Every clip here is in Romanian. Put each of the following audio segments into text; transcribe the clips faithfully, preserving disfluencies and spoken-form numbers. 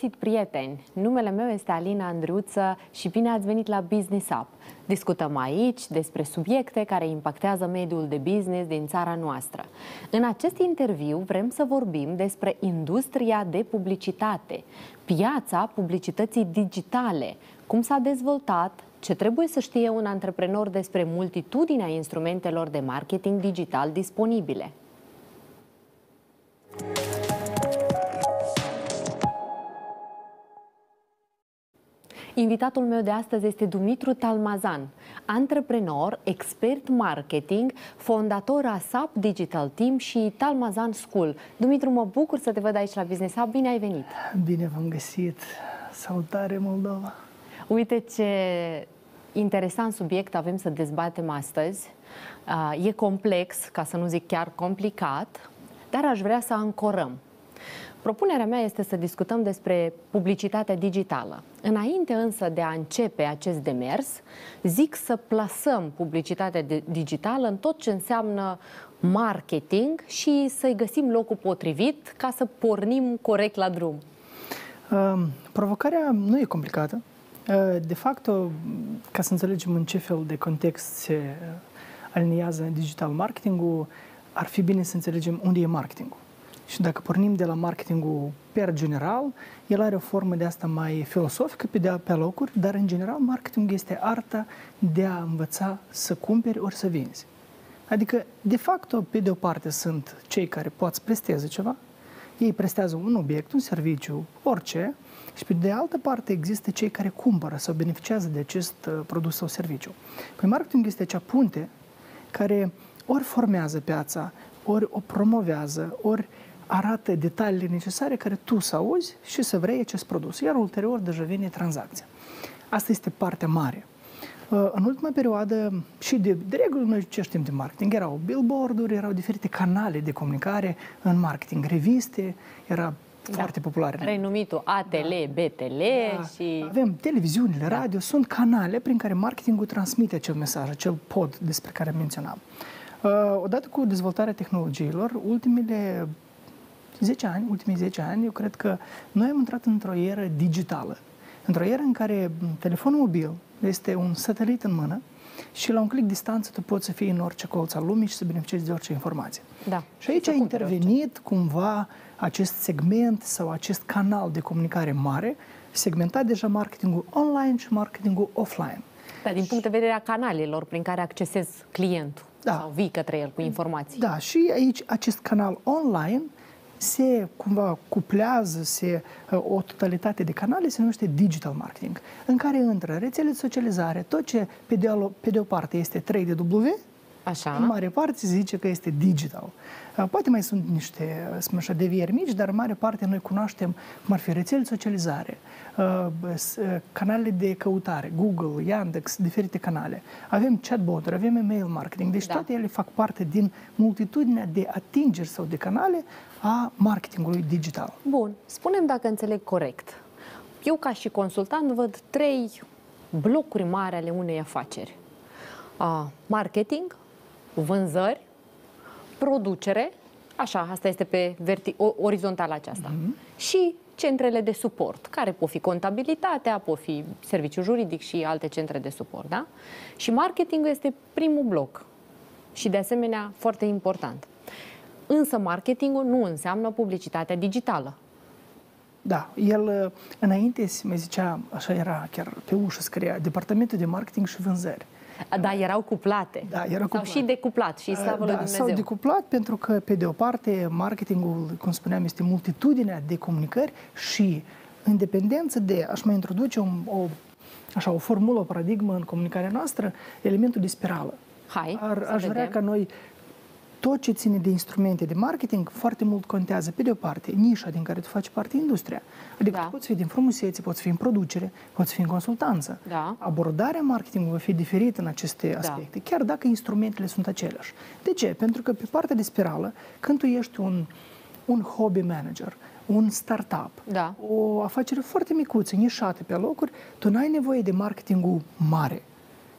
găsit, prieteni! Numele meu este Alina Andriuță și bine ați venit la Business Hub. Discutăm aici despre subiecte care impactează mediul de business din țara noastră. În acest interviu vrem să vorbim despre industria de publicitate, piața publicității digitale, cum s-a dezvoltat, ce trebuie să știe un antreprenor despre multitudinea instrumentelor de marketing digital disponibile. Invitatul meu de astăzi este Dumitru Talmazan, antreprenor, expert marketing, fondator a S A P Digital Team și Talmazan School. Dumitru, mă bucur să te văd aici la Business Hub. Bine ai venit! Bine v-am găsit! Salutare, Moldova! Uite ce interesant subiect avem să dezbatem astăzi. E complex, ca să nu zic chiar complicat, dar aș vrea să ancorăm. Propunerea mea este să discutăm despre publicitatea digitală. Înainte însă de a începe acest demers, zic să plasăm publicitatea digitală în tot ce înseamnă marketing și să-i găsim locul potrivit ca să pornim corect la drum. Uh, provocarea nu e complicată. Uh, de fapt, ca să înțelegem în ce fel de context se aliniază digital marketingul, ar fi bine să înțelegem unde e marketingul. Și dacă pornim de la marketingul per general, el are o formă de asta mai filosofică pe, de, pe locuri, dar în general marketingul este arta de a învăța să cumperi ori să vinzi. Adică, de fapt, pe de o parte sunt cei care pot să presteze ceva, ei prestează un obiect, un serviciu, orice, și pe de altă parte există cei care cumpără sau beneficiază de acest produs sau serviciu. Păi marketingul este acea punte care ori formează piața, ori o promovează, ori arată detaliile necesare care tu să auzi și să vrei acest produs. Iar ulterior deja vine tranzacția. Asta este partea mare. În ultima perioadă, și de, de regulă, noi ce știm de marketing? Erau billboard-uri, erau diferite canale de comunicare în marketing, reviste, era da. foarte populare. Renumitul A T L, da. B T L da. și... Avem televiziunile, radio, da. sunt canale prin care marketingul transmite acel mesaj, acel pod despre care menționam. Odată cu dezvoltarea tehnologiilor, ultimele zece ani, ultimii zece ani, eu cred că noi am intrat într-o eră digitală. Într-o eră în care telefonul mobil este un satelit în mână și la un clic distanță tu poți să fii în orice colț al lumii și să beneficiezi de orice informație. Da. Și aici a intervenit cumva acest segment sau acest canal de comunicare mare, segmentat deja marketingul online și marketingul offline. Da, din punct de vedere a canalelor prin care accesezi clientul da. sau vii către el cu informații. Da, și aici acest canal online se cumva cuplează, se, o totalitate de canale se numește digital marketing, în care intră rețele de socializare, tot ce pe de o, pe de o parte este trei de W, așa. în mare parte se zice că este digital. Poate mai sunt niște așa, devieri mici, dar în mare parte noi cunoaștem cum ar fi rețele de socializare, canalele de căutare, Google, Yandex, diferite canale. Avem chatbot-uri, avem email marketing, deci da. toate ele fac parte din multitudinea de atingeri sau de canale a marketingului digital. Bun, spunem dacă înțeleg corect. Eu ca și consultant văd trei blocuri mari ale unei afaceri. Marketing, vânzări, producere, așa, asta este pe orizontală aceasta, mm-hmm. și centrele de suport, care pot fi contabilitatea, pot fi serviciul juridic și alte centre de suport, da? Și marketingul este primul bloc și, de asemenea, foarte important. Însă marketingul nu înseamnă publicitatea digitală. Da, el, înainte, mai zicea, așa era, chiar pe ușă scria, departamentul de marketing și vânzări. Da, erau cuplate. Da, erau cuplate. Sau și decuplat, și slavă da, lui Dumnezeu. Sau decuplat pentru că, pe de o parte, marketingul, cum spuneam, este multitudinea de comunicări și în dependență de, aș mai introduce o, o, așa, o formulă, o paradigmă în comunicarea noastră, elementul de spirală. Hai, Ar, Aș vedem. vrea ca noi, tot ce ține de instrumente de marketing, foarte mult contează, pe de o parte, nișa din care tu faci parte, industria. Adică da. tu poți fi din frumusețe, poți fi în producere, poți fi în consultanță. Da. Abordarea marketingului va fi diferită în aceste da. aspecte, chiar dacă instrumentele sunt aceleași. De ce? Pentru că pe partea de spirală, când tu ești un, un hobby manager, un startup, da. o afacere foarte micuță, nișată pe locuri, tu n-ai nevoie de marketingul mare.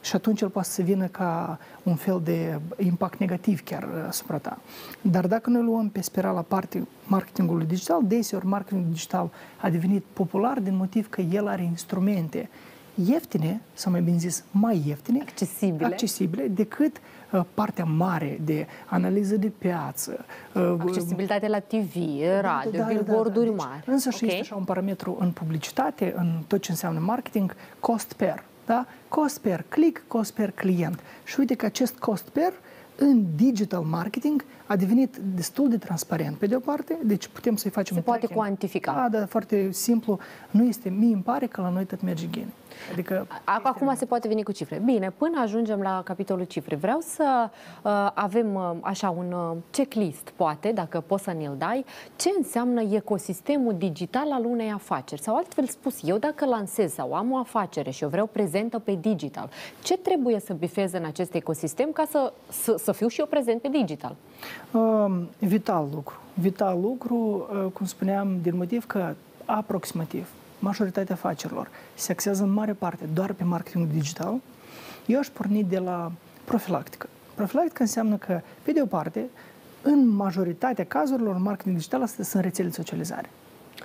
Și atunci el poate să vină ca un fel de impact negativ chiar asupra ta. Dar dacă noi luăm pe spirala parte marketingului digital, deseori marketingul digital a devenit popular din motiv că el are instrumente ieftine, sau mai bine zis, mai ieftine, accesibile, accesibile decât uh, partea mare de analiză de piață. Uh, Accesibilitate la T V, radio, da, billboard-uri da, da, da. mari. Deci, însă okay. și este așa un parametru în publicitate, în tot ce înseamnă marketing, cost per. Da? Cost per click, cost per client. Și uite că acest cost per în digital marketing a devenit destul de transparent, pe de o parte, deci putem să-i facem Se poate tracking. Cuantifica. Da, dar foarte simplu, nu este, mie îmi pare că la noi tot merge gine. Adică, acum se poate veni cu cifre. Bine, până ajungem la capitolul cifre, vreau să uh, avem uh, așa un uh, checklist, poate, dacă poți să ne-l dai, ce înseamnă ecosistemul digital al unei afaceri. Sau altfel spus, eu dacă lansez sau am o afacere și eu vreau prezentă pe digital, ce trebuie să bifez în acest ecosistem ca să, să, să fiu și eu prezent pe digital? Uh, vital lucru. Vital lucru, uh, cum spuneam, din motiv că aproximativ majoritatea afacerilor se axează în mare parte doar pe marketingul digital, eu aș porni de la profilactică. Profilactică înseamnă că, pe de o parte, în majoritatea cazurilor, marketing digital astea sunt rețele de socializare.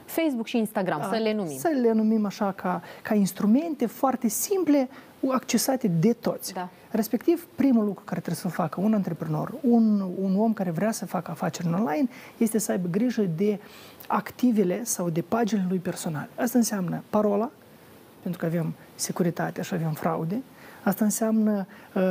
Facebook și Instagram, da, să le numim. Să le numim așa ca, ca instrumente foarte simple, accesate de toți. Da. Respectiv, primul lucru care trebuie să-l facă un antreprenor, un, un om care vrea să facă afaceri online, este să aibă grijă de activele sau de paginile lui personale. Asta înseamnă parola, pentru că avem securitate și avem fraude. Asta înseamnă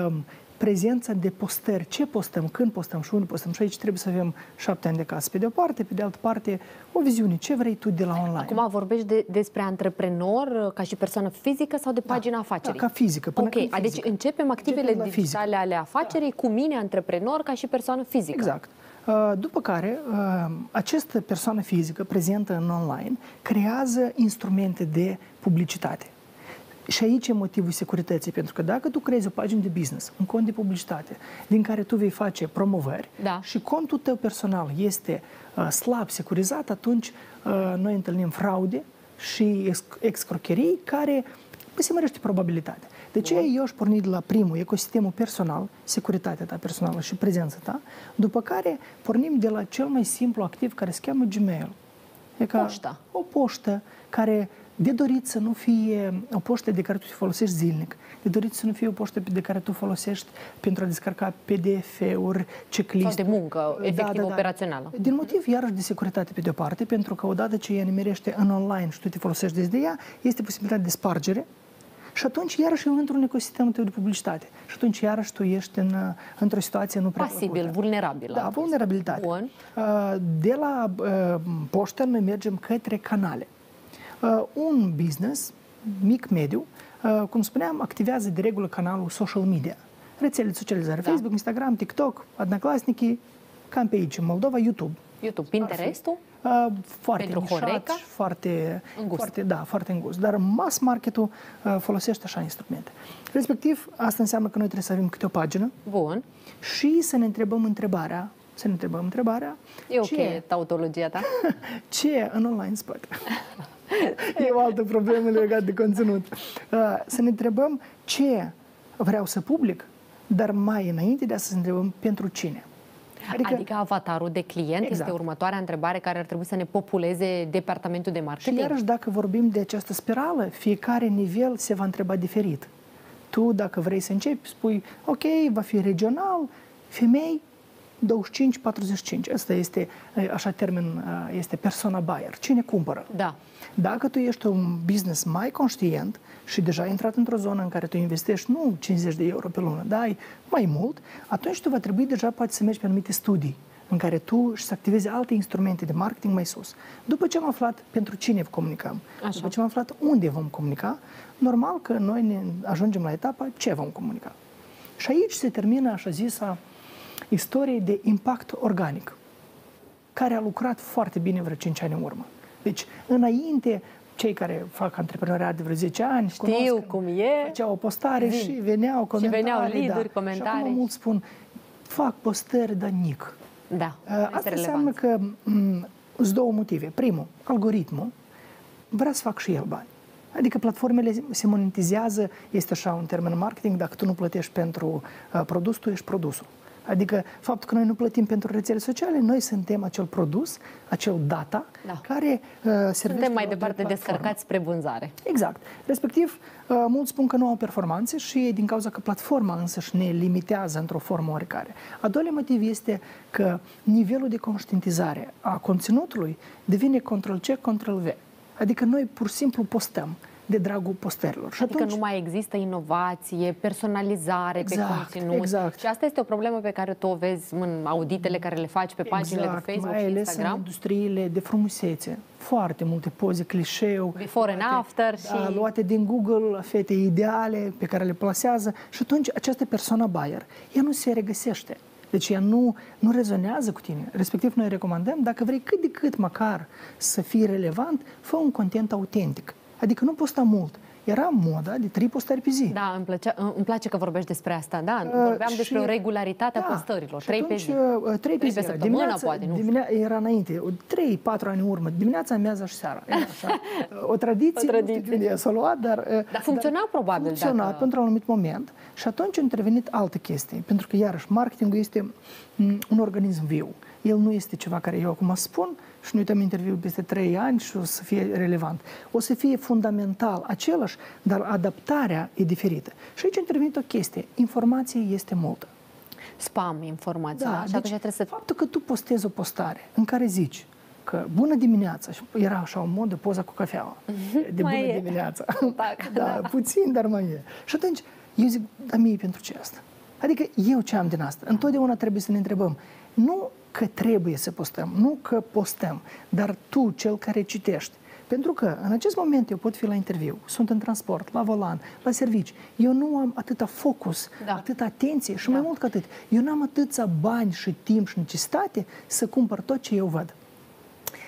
um, prezența de postări. Ce postăm, când postăm și unde postăm. Și aici trebuie să avem șapte ani de casă. Pe de o parte, pe de altă parte, o viziune. Ce vrei tu de la online? Acum vorbești de, despre antreprenor ca și persoană fizică sau de pagina da, afacerii? Da, ca fizică. Până ok, fizică. Deci începem activele începem digitale fizică. ale afacerii da. cu mine, antreprenor, ca și persoană fizică. Exact. După care, această persoană fizică prezentă în online creează instrumente de publicitate. Și aici e motivul securității, pentru că dacă tu creezi o pagină de business, un cont de publicitate, din care tu vei face promovări da. și contul tău personal este slab securizat, atunci noi întâlnim fraude și excrocherii care se mărește probabilitatea. De ce eu aș porni de la primul, ecosistemul personal, securitatea ta personală și prezența ta, după care pornim de la cel mai simplu activ care se cheamă Gmail. E ca poșta. O poștă care de dorit să nu fie o poștă de care tu te folosești zilnic, de dorit să nu fie o poștă de care tu folosești pentru a descărca P D F-uri, checklist. Sau de muncă, efectiv, da, da, da. operațională. Din motiv, iarăși, de securitate pe de-o parte, pentru că odată ce ea nimerește în online și tu te folosești de ea, este posibilitatea de spargere. Și atunci, iarăși, eu într-un ecosistem de publicitate. Și atunci, iarăși, tu ești în, într-o situație nu prea plăcută. Pasibil, vulnerabil. Da, vulnerabilitate. Bun. De la poștă noi mergem către canale. Un business, mic, mediu, cum spuneam, activează de regulă canalul social media. Rețele de socializare, da. Facebook, Instagram, TikTok, Adnaclasnici, cam pe aici, în Moldova, YouTube. YouTube, Pinterest-ul? Uh, foarte nișat, foarte îngust. Foarte, da, foarte îngust. Dar mass market-ul uh, folosește așa instrumente. Respectiv, asta înseamnă că noi trebuie să avem câte o pagină. Bun. Și să ne întrebăm întrebarea, să ne întrebăm întrebarea... E ok ce, tautologia ta. Ce în online spot? E o altă problemă legată de conținut. Uh, să ne întrebăm ce vreau să public, dar mai înainte de asta să ne întrebăm pentru cine. Adică, adică avatarul de client exact. este următoarea întrebare care ar trebui să ne populeze departamentul de marketing. Și iarăși, dacă vorbim de această spirală, fiecare nivel se va întreba diferit. Tu, dacă vrei să începi, spui, ok, va fi regional, femei, douăzeci și cinci patruzeci și cinci. Asta este, așa termen, este persona buyer. Cine cumpără? Da. Dacă tu ești un business mai conștient și deja ai intrat într-o zonă în care tu investești nu cincizeci de euro pe lună, dar ai mai mult, atunci tu va trebui deja poate să mergi pe anumite studii în care tu și să activezi alte instrumente de marketing mai sus. După ce am aflat pentru cine comunicăm, așa. după ce am aflat unde vom comunica, normal că noi ne ajungem la etapa ce vom comunica. Și aici se termină așa zisa istorie de impact organic, care a lucrat foarte bine vreo cinci ani în urmă. Deci, înainte, cei care fac antreprenoriat de vreo zece ani, știu cunosc, cum e, făceau o postare vin. și veneau comentarii. Și veneau lead-uri, da. comentarii. Și acum mulți spun, fac postări, dar nic. Da, asta înseamnă că sunt două motive. Primul, algoritmul vrea să fac și el bani. Adică platformele se monetizează, este așa un termen marketing, dacă tu nu plătești pentru uh, produs, tu ești produsul. Adică faptul că noi nu plătim pentru rețele sociale, noi suntem acel produs, acel data, da, care uh, servește. Suntem mai departe descărcați spre vânzare. Exact. Respectiv, uh, mulți spun că nu au performanțe și din cauza că platforma însăși ne limitează într-o formă oricare. A doilea motiv este că nivelul de conștientizare a conținutului devine control C, control V. Adică noi pur și simplu postăm de dragul postărilor. Și adică atunci... nu mai există inovație, personalizare exact, pe conținut. Exact. Și asta este o problemă pe care tu o vezi în auditele care le faci pe paginile exact, de Facebook și Instagram. Exact, mai ales în industriile de frumusețe. Foarte multe poze, clișeu. Before luate, and after. Și... luate din Google, fete ideale pe care le plasează. Și atunci această persoană buyer, ea nu se regăsește. Deci ea nu, nu rezonează cu tine. Respectiv, noi recomandăm, dacă vrei cât de cât măcar să fii relevant, fă un content autentic. Adică nu posta mult. Era moda de trei postări pe zi. Da, îmi, plăcea, îmi place că vorbești despre asta. Da, vorbeam uh, despre o regularitate a da, postărilor. Trei pe zi. Uh, trei pe zi. Pe săptămâna, poate, nu? Dimine... era înainte. Trei, patru ani în urmă. Dimineața, amiaza și seara. Era așa. O tradiție. O tradiție. S-a luat, dar... Dar funcționa dar, probabil. Funcționa dacă... pentru un anumit moment. Și atunci a intervenit alte chestii. Pentru că, iarăși, marketingul este un organism viu. El nu este ceva care eu acum spun și ne uităm interviul peste trei ani și o să fie relevant. O să fie fundamental același, dar adaptarea e diferită. Și aici intervine o chestie. Informația este multă. Spam informația. Da, deci trebuie să... faptul că tu postezi o postare în care zici că bună dimineața, era așa un mod de poza cu cafeaua. De bună e. dimineața. Tac, da, da. Puțin, dar mai e. Și atunci eu zic, dar mie pentru ce asta? Adică eu ce am din asta? Întotdeauna trebuie să ne întrebăm. Nu că trebuie să postăm, nu că postăm, dar tu, cel care citești. Pentru că în acest moment eu pot fi la interviu, sunt în transport, la volan, la servici. Eu nu am atâta focus, da, atâta atenție și da, mai mult ca atât. Eu nu am atâția bani și timp și necesitate să cumpăr tot ce eu văd.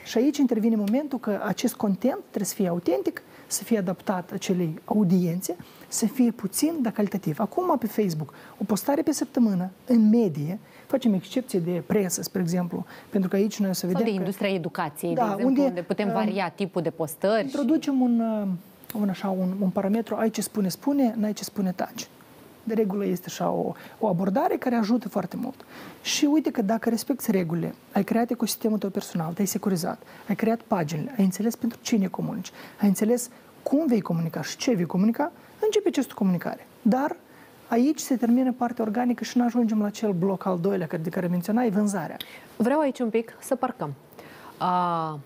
Și aici intervine momentul că acest content trebuie să fie autentic, să fie adaptat acelei audiențe, să fie puțin, dar calitativ. Acum pe Facebook, o postare pe săptămână, în medie, facem excepție de presă, spre exemplu, pentru că aici noi o să vedem... Sau de industria că, educației, da, de exemplu, unde, unde putem varia tipul de postări. Introducem și... un, un, așa, un, un parametru, ai ce spune, spune, n-ai ce spune, taci. De regulă este așa o, o abordare care ajută foarte mult. Și uite că dacă respecti regulile, ai creat ecosistemul tău personal, te-ai securizat, ai creat paginile, ai înțeles pentru cine comunici, ai înțeles cum vei comunica și ce vei comunica, începe această comunicare. Dar aici se termină partea organică și nu ajungem la cel bloc al doilea de care menționai, vânzarea. Vreau aici un pic să parcăm. Uh,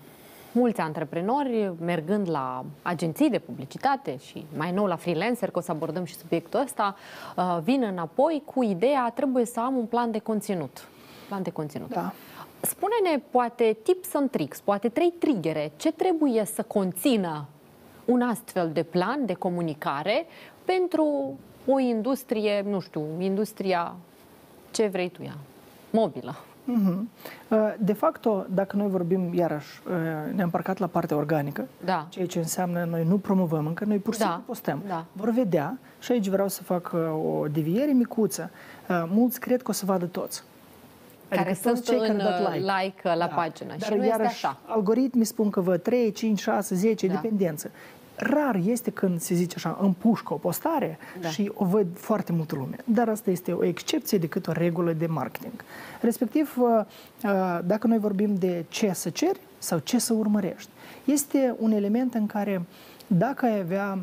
mulți antreprenori, mergând la agenții de publicitate și mai nou la freelancer, că o să abordăm și subiectul ăsta, uh, vin înapoi cu ideea, trebuie să am un plan de conținut. Plan de conținut. Da. Spune-ne, poate, tips and tricks, poate trei triggere, ce trebuie să conțină un astfel de plan de comunicare pentru o industrie, nu știu, industria, ce vrei tu ea, mobilă. De facto, dacă noi vorbim, iarăși, ne-am parcat la partea organică, da, ceea ce înseamnă noi nu promovăm încă, noi pur și simplu da, postăm. Da. Vor vedea, și aici vreau să fac o deviere micuță, mulți cred că o să vadă toți. Care adică sunt cei care dat like, like la da, pagină. Dar și nu iarăși, este așa. Algoritmii spun că văd trei, cinci, șase, zece, da, dependență. Rar este când se zice așa, împușcă o postare da, și o văd foarte multă lume. Dar asta este o excepție decât o regulă de marketing. Respectiv, dacă noi vorbim de ce să ceri sau ce să urmărești, este un element în care dacă ai avea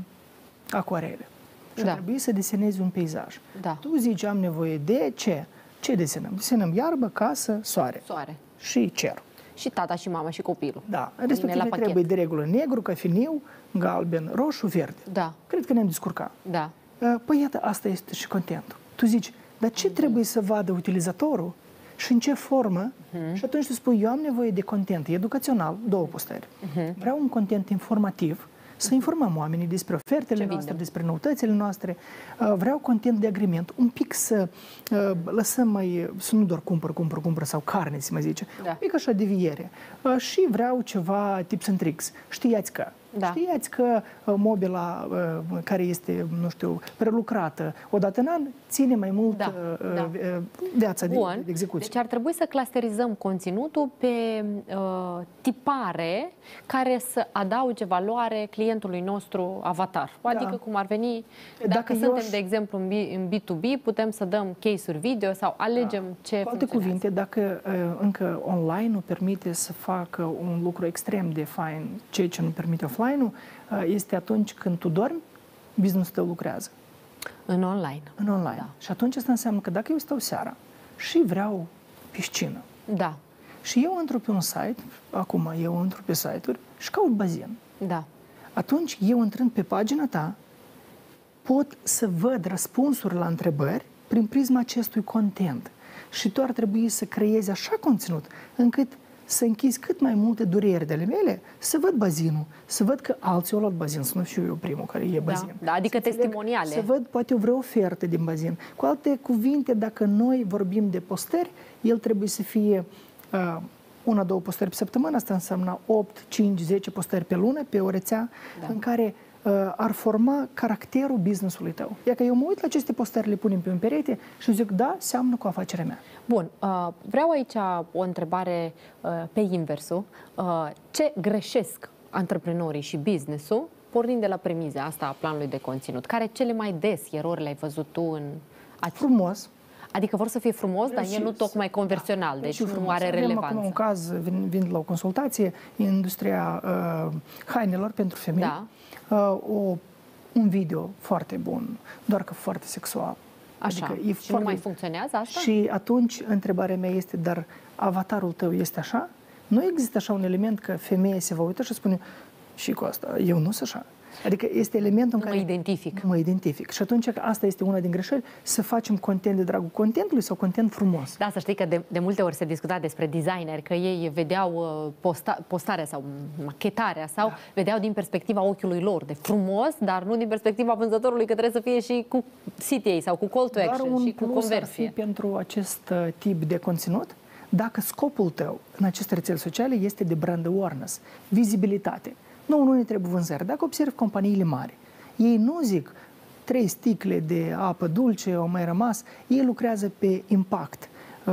acoarele și da, trebuie să desenezi un peisaj, da, tu zici am nevoie de ce? Ce desenăm? Desenăm iarbă, casă, soare, soare și cer. Și tata și mama și copilul. Da, respectiv ne trebuie de regulă negru, cafeniu, galben, roșu, verde. Da. Cred că ne-am descurcat. Da. Păi iată, asta este și contentul. Tu zici, dar ce mm-hmm, trebuie să vadă utilizatorul și în ce formă? Mm-hmm. Și atunci tu spui, eu am nevoie de content educațional, două postări. Mm-hmm. Vreau un content informativ, să informăm oamenii despre ofertele ce noastre, bine, despre noutățile noastre. Vreau content de agrement, un pic să lăsăm mai, să nu doar cumpăr, cumpăr, cumpăr sau carne, se mai zice, da, un pic așa deviere. Și vreau ceva tips and tricks. Știați că Da. Știați că mobila care este, nu știu, prelucrată odată în an, ține mai mult da. Da. viața de, de execuție. Deci ar trebui să clusterizăm conținutul pe uh, tipare care să adauge valoare clientului nostru avatar. Adică da. cum ar veni, dacă, dacă suntem, aș... de exemplu, în B doi B, putem să dăm case-uri video sau alegem da. ce Cu alte cuvinte, dacă uh, încă online nu permite să facă un lucru extrem de fain, ceea ce nu permite offline-ul, uh, este atunci când tu dormi, business-ul tău lucrează. În online. În online. Da. Și atunci asta înseamnă că dacă eu stau seara și vreau piscină. Da. Și eu intru pe un site, acum eu intru pe site-uri și caut bazin. Da. Atunci eu intrând pe pagina ta pot să văd răspunsuri la întrebări prin prisma acestui content. Și tu ar trebui să creezi așa conținut încât să închizi cât mai multe dureri de ale mele, să văd bazinul, să văd că alții au luat bazin, să nu fiu eu primul care e bazin. Da, da, adică să testimoniale. Să văd poate o vreo ofertă din bazin. Cu alte cuvinte, dacă noi vorbim de postări, el trebuie să fie uh, una, două postări pe săptămână, asta înseamnă opt, cinci, zece postări pe lună, pe o rețea da. în care uh, ar forma caracterul business-ului tău. Iacă eu mă uit la aceste postări, le punem pe un perete și zic, da, seamănă cu afacerea mea. Bun, uh, vreau aici o întrebare uh, pe inversul. Uh, ce greșesc antreprenorii și business-ul, pornind de la premiza asta a planului de conținut? Care cele mai des erori le-ai văzut tu în... Frumos. Adică vor să fie frumos, dar el nu tocmai conversional, deci nu are relevanță. Avem acum un caz, vin la o consultație, industria uh, hainelor pentru femei, da. uh, o, un video foarte bun, doar că foarte sexual. Așa, adică e și foarte... nu mai funcționează asta? Și atunci întrebarea mea este, dar avatarul tău este așa? Nu există așa un element că femeia se va uita și spune, și cu asta, eu nu sunt așa. Adică este elementul în care mă identific. mă identific. Și atunci asta este una din greșeli, să facem content de dragul contentului sau content frumos. Da, să știi că de, de multe ori se discuta despre designeri, că ei vedeau posta, postarea sau machetarea sau da. vedeau din perspectiva ochiului lor, de frumos, dar nu din perspectiva vânzătorului, că trebuie să fie și cu C T A sau cu call to action dar și cu conversie. Ar fi pentru acest tip de conținut, dacă scopul tău în aceste rețele sociale este de brand awareness, vizibilitate. Nu, nu ne trebuie vânzări. Dacă observi companiile mari, ei nu zic trei sticle de apă dulce au mai rămas, ei lucrează pe impact. Uh,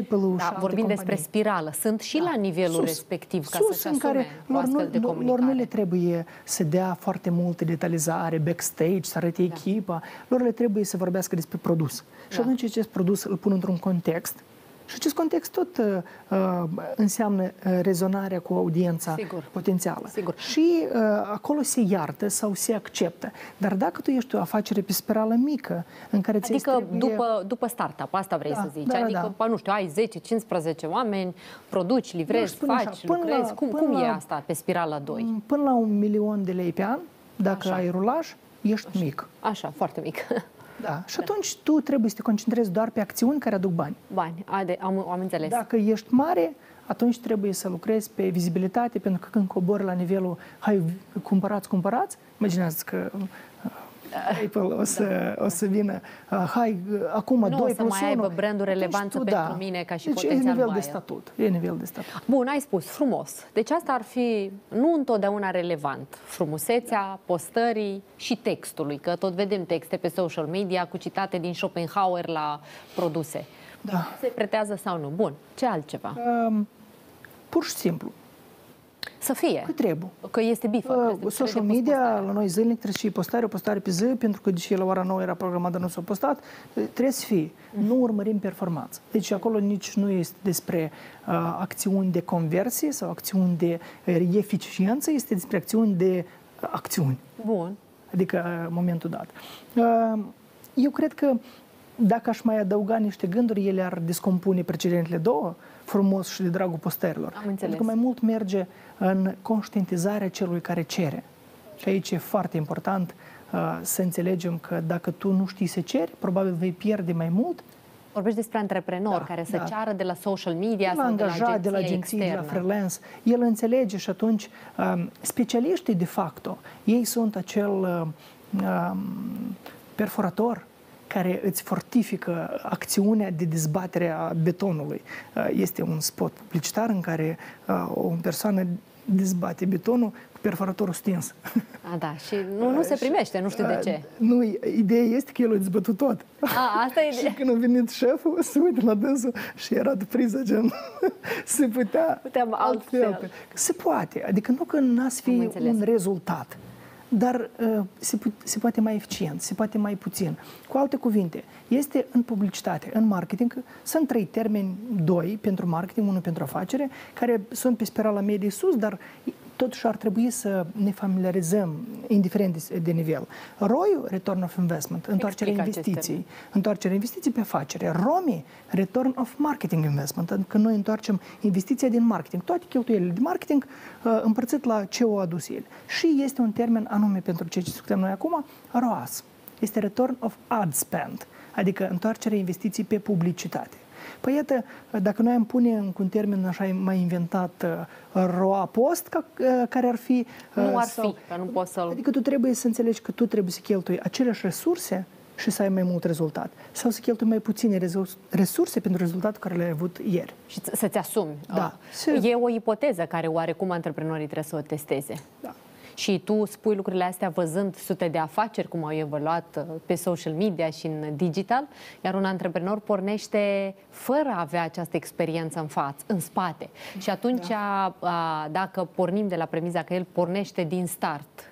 Apple-ul da, și alte vorbim companii. despre spirală. Sunt și da. la nivelul sus, respectiv ca sus, să în care lor nu, de lor nu le trebuie să dea foarte multe detalizare, backstage, să arate da. echipa. Lor le trebuie să vorbească despre produs. Da. Și atunci acest produs îl pun într-un context. Și acest context tot uh, înseamnă uh, rezonarea cu audiența Sigur. potențială. Sigur. Și uh, acolo se iartă sau se acceptă. Dar dacă tu ești o afacere pe spirală mică, în care ți Adică trebuie... după, după startup, asta vrei da, să zici. Da, adică, da. nu știu, ai zece cincisprezece oameni, produci, livrezi, faci, așa, lucrezi. La, cum cum la, e asta pe spirala doi? Până la un milion de lei pe an, dacă așa. ai rulaj, ești așa. mic. Așa, foarte mic. Da. Și atunci tu trebuie să te concentrezi doar pe acțiuni care aduc bani. Bani, Ade, am, am înțeles. Dacă ești mare, atunci trebuie să lucrezi pe vizibilitate, pentru că când cobori la nivelul hai, cumpărați, cumpărați, imaginează-ți că Apple o să, da. o să vină hai, acum doi plus unu. Nu o să mai aibă brandul relevanță pentru da. mine ca și deci potențial e nivel buyer. de statut. E nivel de statut. Bun, ai spus, frumos. Deci asta ar fi nu întotdeauna relevant. Frumusețea, postării și textului, că tot vedem texte pe social media cu citate din Schopenhauer la produse. Da. Se pretează sau nu? Bun, ce altceva? Um, pur și simplu. Să fie. Că trebuie. Că este bifă. Uh, social media, la noi zilnic trebuie să fie postare, o postare pe zi, pentru că deși la ora nouă era programat, dar nu s-a postat, trebuie să fie. Mm-hmm. Nu urmărim performanța. Deci acolo nici nu este despre uh, acțiuni de conversie sau acțiuni de eficiență, este despre acțiuni de uh, acțiuni. Bun. Adică uh, momentul dat. Uh, eu cred că dacă aș mai adăuga niște gânduri, ele ar descompune precedentele două, frumos și de dragul posterilor. Am înțeles. Pentru că mai mult merge în conștientizarea celui care cere. Și aici e foarte important uh, să înțelegem că dacă tu nu știi să ceri, probabil vei pierde mai mult. Vorbești despre antreprenori da, care se da. ceară de la social media, de la angajat, de la agenții, de la freelance. El înțelege și atunci uh, specialiștii de facto, ei sunt acel uh, uh, perforator care îți fortifică acțiunea de dezbatere a betonului. Este un spot publicitar în care o persoană dezbate betonul cu perforatorul stins. A, da, și nu, nu se primește, nu știu de ce. Nu, ideea este că el a dezbătut tot. A, asta e ideea. Și când a venit șeful, se uită la dânsul și era de priză, gen, se putea Puteam altfel. altfel. Se poate, adică nu că n-ați fi un rezultat, dar uh, se, se poate mai eficient, se poate mai puțin. Cu alte cuvinte, este în publicitate, în marketing, sunt trei termeni, doi pentru marketing, unul pentru afacere, care sunt pe spirala medie sus, dar totuși ar trebui să ne familiarizăm, indiferent de nivel. R O I-ul, Return of Investment, întoarcerea investiției, întoarcerea investiției pe afacere. R O M I, Return of Marketing Investment, adică noi întoarcem investiția din marketing, toate cheltuielile de marketing împărțit la ce o adus el. Și este un termen anume pentru ceea ce discutăm noi acum, R O A S. Este Return of Ad Spend, adică întoarcerea investiției pe publicitate. Păi iată, dacă noi am pune încă un termen așa mai inventat, R O A post, ca, care ar fi... Nu ar sau, fi, că nu poți să-l... Adică tu trebuie să înțelegi că tu trebuie să cheltui aceleași resurse și să ai mai mult rezultat. Sau să cheltui mai puține resurse pentru rezultatul care le-ai avut ieri. Și să-ți asumi. Da. E o ipoteză care oarecum antreprenorii trebuie să o testeze. Da. Și tu spui lucrurile astea văzând sute de afaceri, cum au evoluat pe social media și în digital, iar un antreprenor pornește fără a avea această experiență în față, în spate. Și atunci, da. a, dacă pornim de la premiza că el pornește din start,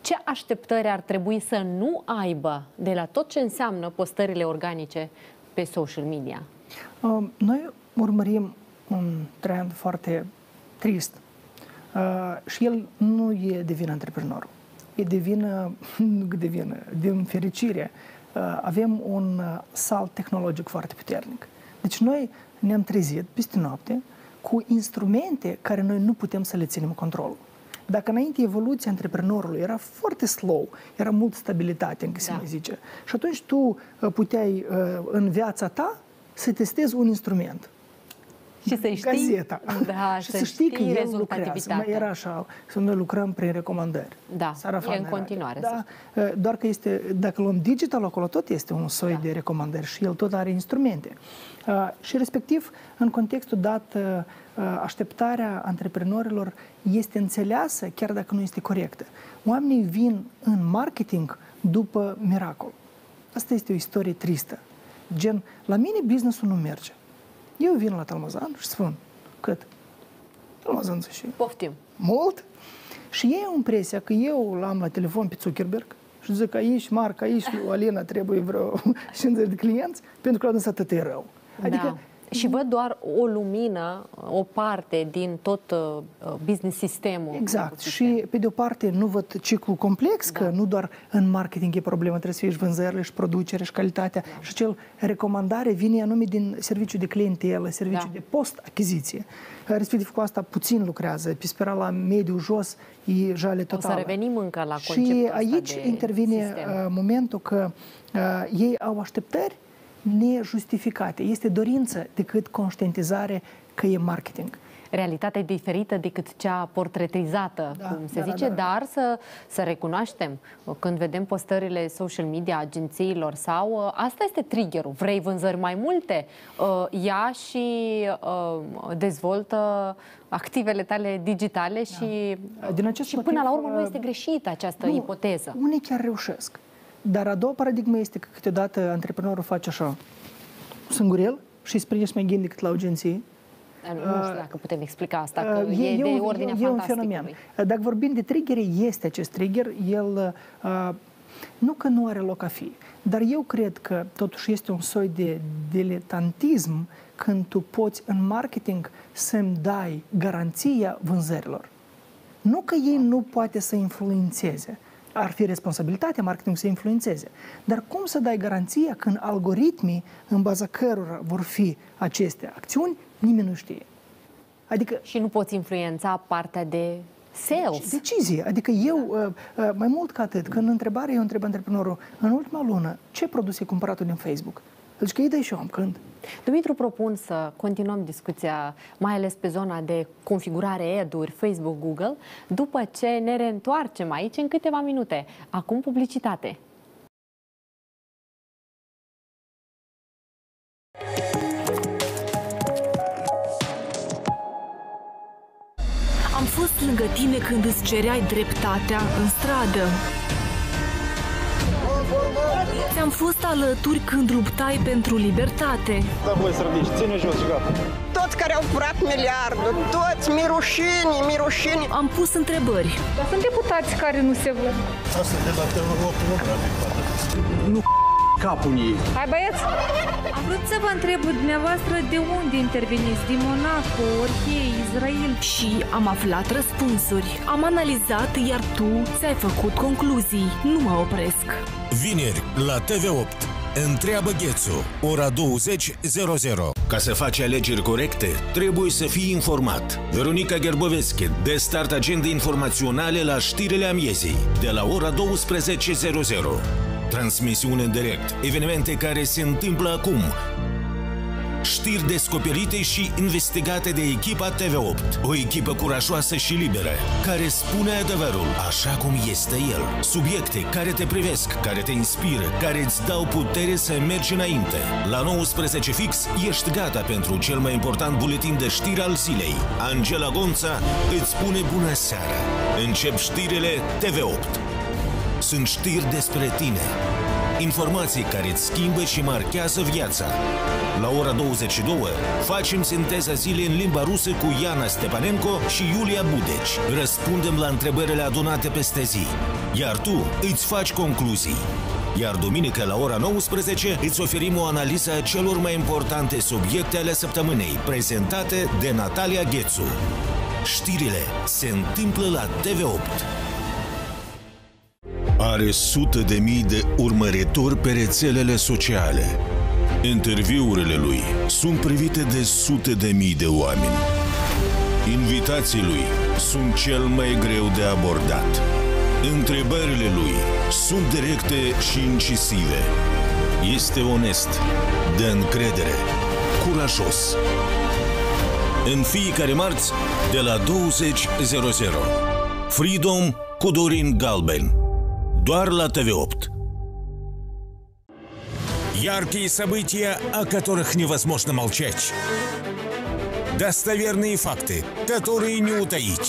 ce așteptări ar trebui să nu aibă de la tot ce înseamnă postările organice pe social media? Um, noi urmărim un trend foarte trist. Uh, și el nu e de vină antreprenorul. E de vină, nu de vină, din fericire. Uh, avem un uh, salt tehnologic foarte puternic. Deci noi ne-am trezit peste noapte cu instrumente care noi nu putem să le ținem controlul. Dacă înainte evoluția antreprenorului era foarte slow, era mult stabilitate, încă se mai zice. Și atunci tu uh, puteai uh, în viața ta să testezi un instrument. Și să știi, da, și să știi că el lucrează. Mai era așa, să noi lucrăm prin recomandări. Da, e în continuare. Da, doar că este, dacă luăm digital acolo, tot este un soi da. de recomandări și el tot are instrumente. Uh, și respectiv, în contextul dat, uh, așteptarea antreprenorilor este înțeleasă, chiar dacă nu este corectă. Oamenii vin în marketing după miracol. Asta este o istorie tristă. Gen, la mine business-ul nu merge. Eu vin la Talmazan și spun, cât? Talmazan zice, poftim. Mult? Și ei au impresia că eu l-am la telefon pe Zuckerberg și zic, aici, Marc, aici, Alina, trebuie vreo cincizeci de clienți, pentru că la dâns atât e rău. Adică, da. Și văd doar o lumină, o parte din tot business sistemul. Exact. Și pe de o parte nu văd ciclul complex, da. că nu doar în marketing e problemă, trebuie să fie și vânzările, și producerea, și calitatea. Da. Și acel recomandare vine anume din serviciul de clientelă, serviciul da. de post-achiziție. Respectiv cu asta puțin lucrează, pe spirala mediu jos e jale totală. O să revenim încă la conceptul și aici de intervine sistem. momentul că uh, ei au așteptări nejustificate. Este dorință decât conștientizare că e marketing. Realitatea e diferită decât cea portretizată, da, cum se da, zice, da, da. dar să, să recunoaștem când vedem postările social media agențiilor sau... Asta este triggerul. Vrei vânzări mai multe? Ia și dezvoltă activele tale digitale da. și, Din acest și motiv, până la urmă nu este greșită această nu, ipoteză. Unii chiar reușesc. Dar a doua paradigmă este că câteodată antreprenorul face așa, singurel, și îți prinești mai gând decât la agenție. Nu știu dacă putem explica asta, că e, e de un, ordinea e, e un fenomen. Dacă vorbim de trigger, este acest trigger, el uh, nu că nu are loc a fi, dar eu cred că totuși este un soi de diletantism când tu poți în marketing să-mi dai garanția vânzărilor. Nu că ei nu poate să influențeze. Ar fi responsabilitatea marketingului să influențeze. Dar cum să dai garanția când algoritmii în baza cărora vor fi aceste acțiuni, nimeni nu știe. Adică... Și nu poți influența partea de sales. Decizie. Adică eu, mai mult ca atât, când întrebare eu întreb antreprenorul, în ultima lună, ce produs ai cumpărat din Facebook? Deci că îi dai și eu am când. Dumitru, propun să continuăm discuția, mai ales pe zona de configurare ad-uri, Facebook, Google, după ce ne reîntoarcem aici în câteva minute. Acum publicitate. Am fost lângă tine când îți cereai dreptatea în stradă. Ți-am fost alături când luptai pentru libertate. Da, voi sărbici, ține jos și gata. Toți care au furat miliardul, toți, mi rușini, mi rușini. Am pus întrebări. Dar sunt deputați care nu se văd. Asta de la opt, nu capul ei. Hai, băieți! Am vrut să vă întreb dumneavoastră de unde interveniți, din Monaco, Orhei, Israel. Și am aflat răspunsuri. Am analizat, iar tu ți-ai făcut concluzii. Nu mă opresc. Vineri, la T V opt, Întreabă Ghețu, ora douăzeci. Ca să faci alegeri corecte, trebuie să fii informat. Veronica Gherbovescu dă start agendei informaționale la știrile amiezii, de la ora douăsprezece. Transmisiune în direct, evenimente care se întâmplă acum, știri descoperite și investigate de echipa T V opt. O echipă curajoasă și liberă, care spune adevărul așa cum este el. Subiecte care te privesc, care te inspiră, care îți dau putere să mergi înainte. La nouăsprezece fix ești gata pentru cel mai important buletin de știri al zilei. Angela Gonța îți spune bună seara. Încep știrile T V opt. Sunt știri despre tine, informații care îți schimbă și marchează viața. La ora douăzeci și două facem sinteza zilei în limba rusă cu Iana Stepanenko și Iulia Budeci. Răspundem la întrebările adunate peste zi, iar tu îți faci concluzii. Iar duminică la ora nouăsprezece îți oferim o analiză a celor mai importante subiecte ale săptămânei, prezentate de Natalia Ghețu. Știrile se întâmplă la T V opt. Are sute de mii de urmăritori pe rețelele sociale. Interviurile lui sunt privite de sute de mii de oameni. Invitații lui sunt cel mai greu de abordat. Întrebările lui sunt directe și incisive. Este onest, de încredere, curajos. În fiecare marți, de la douăzeci. Freedom cu Dorin Galben. Doar la T V opt. Яркие события, о которых невозможно молчать. Достоверные факты, которые не утаить.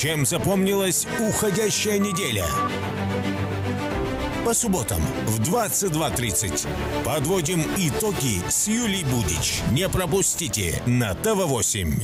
Чем запомнилась уходящая неделя? По субботам в двадцать два тридцать. Подводим итоги с Юлией Будич. Не пропустите на Т В восемь.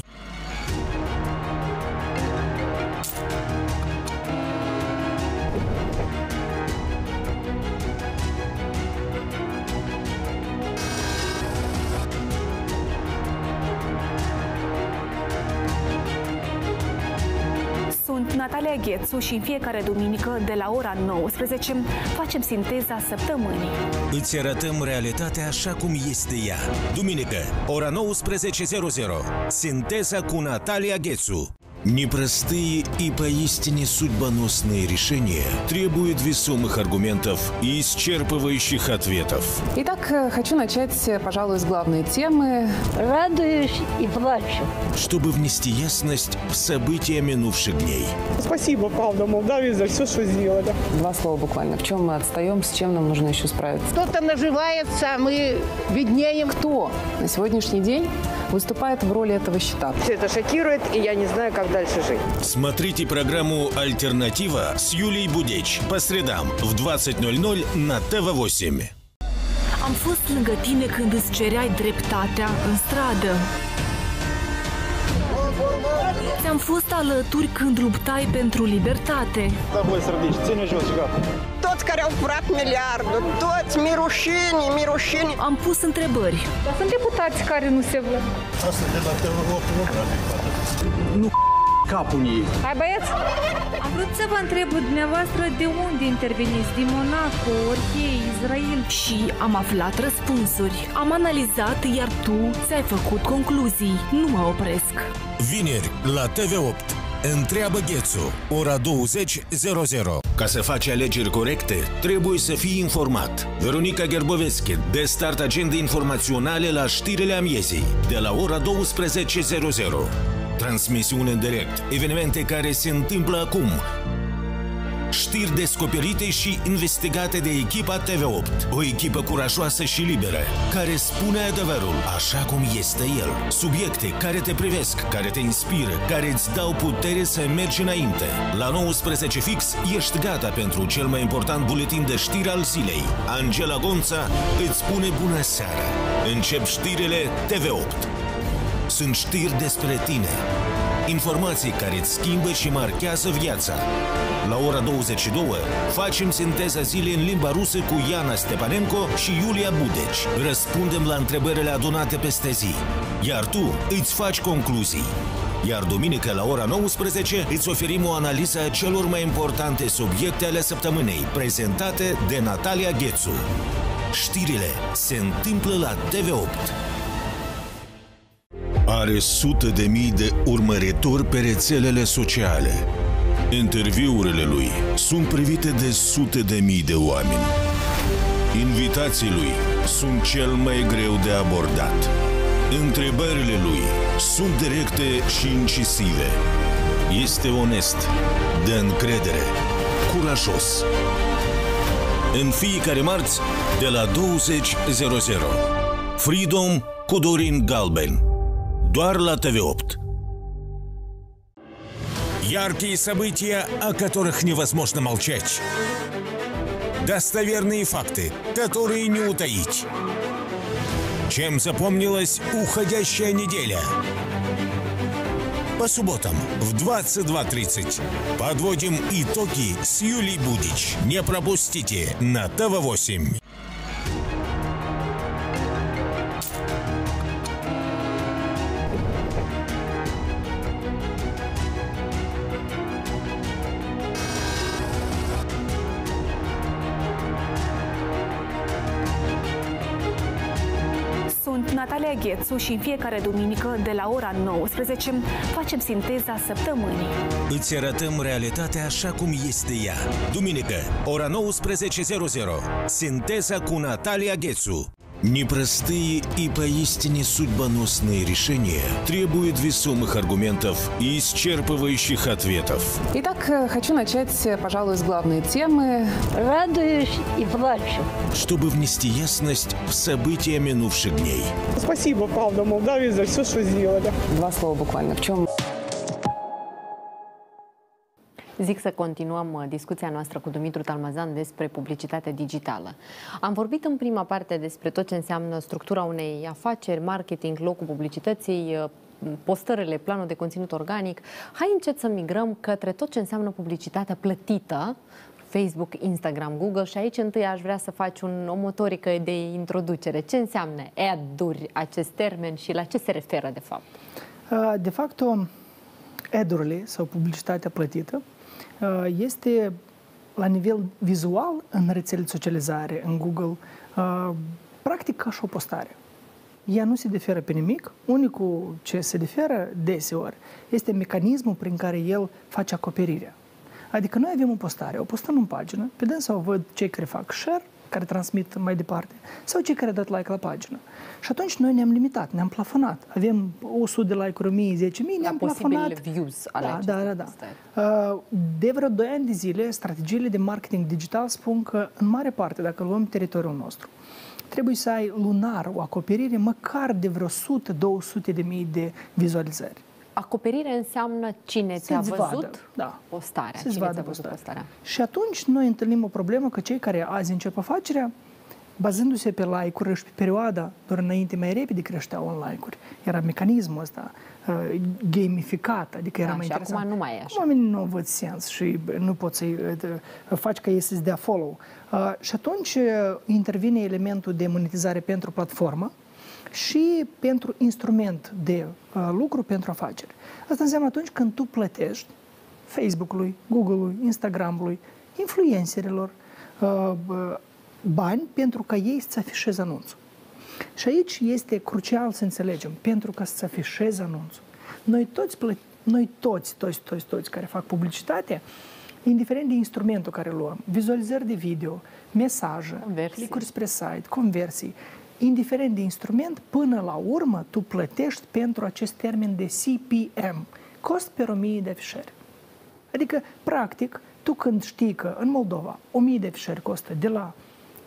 Natalia Ghețu și în fiecare duminică de la ora nouăsprezece facem sinteza săptămânii. Îți arătăm realitatea așa cum este ea. Duminică, ora nouăsprezece. Синтеза cu Natalia Ghețu. Непростые и поистине судьбоносные решения требуют весомых аргументов и исчерпывающих ответов. Итак, хочу начать, пожалуй, с главной темы. Радуюсь и плачу. Чтобы внести ясность в события минувших дней. Спасибо, правда, Молдавии за все, что сделали. Два слова буквально. В чем мы отстаем, с чем нам нужно еще справиться? Кто-то наживается, а мы беднеем. Кто на сегодняшний день выступает в роли этого щита? Все это шокирует, и я не знаю, как дальше жить. Смотрите программу «Альтернатива» с Юлией Будеч по средам в двадцать ноль ноль на Т В восемь. Am fost lângă tine când îți cereai dreptatea în stradă. Ți-am fost alături când luptai pentru libertate. Da, voi sărbici, ține jos și gata. Toți care au furat miliardul, toți, mi rușini, mi rușini. Am pus întrebări. Dar sunt deputați care nu se văd. Asta de la T V opt. Nu capul ei. Hai, băieți! Am vrut să vă întreb dumneavoastră de unde interveniți, din Monaco, Orhei, Israel. Și am aflat răspunsuri. Am analizat, iar tu ți-ai făcut concluzii. Nu mă opresc. Vineri, la T V opt, Întreabă Ghețu, ora douăzeci. Ca să faci alegeri corecte, trebuie să fii informat. Veronica Gherbovescu dă start agendei informaționale la știrile amiezii, de la ora douăsprezece. Transmisiune în direct, evenimente care se întâmplă acum, știri descoperite și investigate de echipa T V opt. O echipă curajoasă și liberă, care spune adevărul așa cum este el. Subiecte care te privesc, care te inspiră, care îți dau putere să mergi înainte. La nouăsprezece fix ești gata pentru cel mai important buletin de știri al zilei. Angela Gonța îți spune bună seara. Încep știrile T V opt. Sunt știri despre tine. Informații care îți schimbă și marchează viața. La ora douăzeci și două facem sinteza zilei în limba rusă cu Iana Stepanenko și Iulia Budeci. Răspundem la întrebările adunate peste zi, iar tu îți faci concluzii. Iar duminică la ora nouăsprezece îți oferim o analiză a celor mai importante subiecte ale săptămânei, prezentate de Natalia Ghețu. Știrile se întâmplă la T V opt. Are sute de mii de urmăritori pe rețelele sociale. Interviurile lui sunt privite de sute de mii de oameni. Invitații lui sunt cel mai greu de abordat. Întrebările lui sunt directe și incisive. Este onest, de încredere, curajos. În fiecare marți, de la douăzeci. Freedom cu Dorin Galben. Doar la T V opt. Яркие события, о которых невозможно молчать. Достоверные факты, которые не утаить. Чем запомнилась уходящая неделя? По субботам в двадцать два тридцать. Подводим итоги с Юлией Будич. Не пропустите на Т В восемь. Natalia Ghețu și în fiecare duminică de la ora nouăsprezece facem sinteza săptămânii. Îți arătăm realitatea așa cum este ea. Duminică, ora nouăsprezece. Синтеза cu Natalia Ghețu. Непростые и поистине судьбоносные решения требуют весомых аргументов и исчерпывающих ответов. Итак, хочу начать, пожалуй, с главной темы. Радуюсь и плачу. Чтобы внести ясность в события минувших дней. Спасибо, правда, Молдавии за все, что сделали. Два слова буквально. В чем... Zic să continuăm discuția noastră cu Dumitru Talmazan despre publicitatea digitală. Am vorbit în prima parte despre tot ce înseamnă structura unei afaceri, marketing, locul publicității, postările, planul de conținut organic. Hai încet să migrăm către tot ce înseamnă publicitatea plătită, Facebook, Instagram, Google, și aici întâi aș vrea să faci un, o motorică de introducere. Ce înseamnă ad-uri acest termen și la ce se referă de fapt? De fapt, ad-urile sau publicitatea plătită este la nivel vizual în rețele de socializare, în Google, practic ca și o postare. Ea nu se diferă pe nimic. Unicul ce se diferă deseori este mecanismul prin care el face acoperirea. Adică noi avem o postare, o postăm în pagină, pe dânsă o văd cei care fac share, care transmit mai departe, sau cei care au dat like la pagină. Și atunci noi ne-am limitat, ne-am plafonat. Avem o sută de like-uri, o mie, zece mii, ne-am plafonat. Posibile views ale da, da, da, da. De vreo doi ani de zile, strategiile de marketing digital spun că, în mare parte, dacă luăm teritoriul nostru, trebuie să ai lunar o acoperire măcar de vreo o sută două sute de mii de vizualizări. Acoperire înseamnă cine te-a văzut, da. Postarea. Cine te-a văzut postarea. postarea. Și atunci noi întâlnim o problemă că cei care azi încep afacerea, bazându-se pe like-uri și pe perioada, doar înainte mai repede creșteau în like-uri. Era mecanismul ăsta uh, gamificat, adică era da, mai și interesant. Acum nu mai e așa. Oamenii nu văd sens și nu poți să-i uh, faci ca ei să-ți dea follow. Uh, și atunci uh, intervine elementul de monetizare pentru platformă și pentru instrument de uh, lucru pentru afaceri. Asta înseamnă atunci când tu plătești Facebook-ului, Google-ului, Instagram-ului, influencerilor uh, uh, bani pentru ca ei să-ți afișeze anunțul. Și aici este crucial să înțelegem, pentru ca să-ți afișeze anunțul. Noi toți, noi toți, toți, toți, toți care fac publicitate, indiferent de instrumentul care luăm, vizualizări de video, mesaje, clicuri spre site, conversii, indiferent de instrument, până la urmă tu plătești pentru acest termen de C P M, cost per o mie de afișări. Adică, practic, tu când știi că în Moldova o mie de fișieri costă de la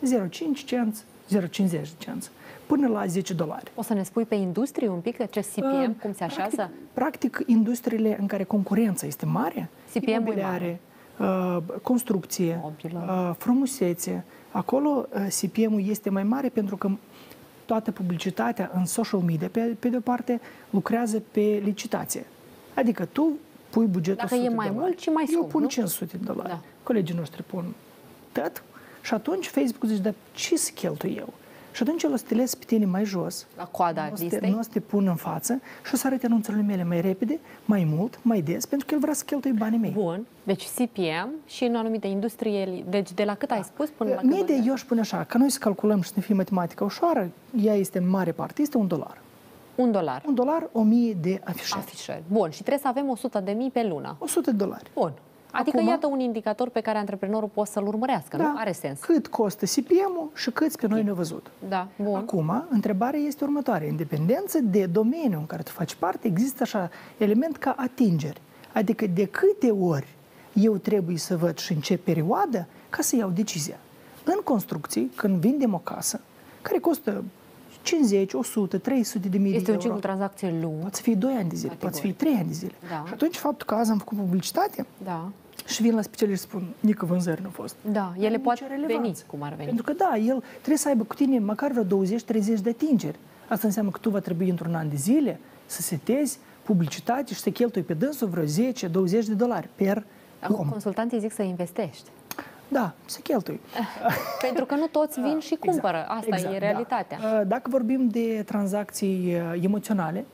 zero virgulă cinci cenți, zero virgulă cincizeci de cenți, până la zece dolari. O să ne spui pe industrie un pic ce C P M, cum se așează? Practic, practic industriile în care concurența este mare, imobiliare, construcție, mobilă, frumusețe, acolo C P M-ul este mai mare pentru că toată publicitatea în social media, pe, pe de-o parte, lucrează pe licitație. Adică tu pui bugetul o sută de dolari. Dacă e mai mult, și mai scump, eu pun nu? cinci sute de dolari. Da. Colegii noștri pun tot și atunci Facebook zice, dar ce să cheltui eu? Și atunci el o să te lezi pe tine mai jos, la coada listei, nu o să te pun în față și o să arăt anunțurile mele mai repede, mai mult, mai des, pentru că el vrea să cheltuie banii mei. Bun, deci C P M și în anumite industrie, deci de la cât da. ai spus până la cât? Eu aș pune așa, că noi să calculăm și să ne fie matematica ușoară, ea este în mare parte, este un dolar. Un dolar? Un dolar, o mie de afișări. Afișări. Bun, și trebuie să avem o sută de mii pe lună. o sută de dolari. Bun. Adică, acum, iată un indicator pe care antreprenorul poate să-l urmărească, da, nu? Are sens. Cât costă C P M-ul și câți pe noi ne-au văzut. Da, bun. Acum, întrebarea este următoare. În dependență de domeniul în care tu faci parte, există așa element ca atingeri. Adică de câte ori eu trebuie să văd și în ce perioadă ca să iau decizia. În construcții, când vindem o casă, care costă cincizeci, o sută, trei sute de mii de euro. Este un ciclu de tranzacție lung. Poate să fie doi ani de zile, poate să fie trei ani de zile. Da. Și atunci, faptul că azi am făcut publicitate, da, și vin la specialiști și spun, nică vânzări nu au fost. Da, ele pot veni cum ar veni. Pentru că, da, el trebuie să aibă cu tine măcar vreo douăzeci treizeci de atingeri. Asta înseamnă că tu va trebui într-un an de zile să setezi publicitate și să cheltui pe dânsul vreo zece douăzeci de dolari per Acum, om. Consultanții zic să investești. Da, se cheltui. Pentru că nu toți vin și cumpără. Exact, asta exact, e realitatea. Da. Dacă vorbim de tranzacții emoționale,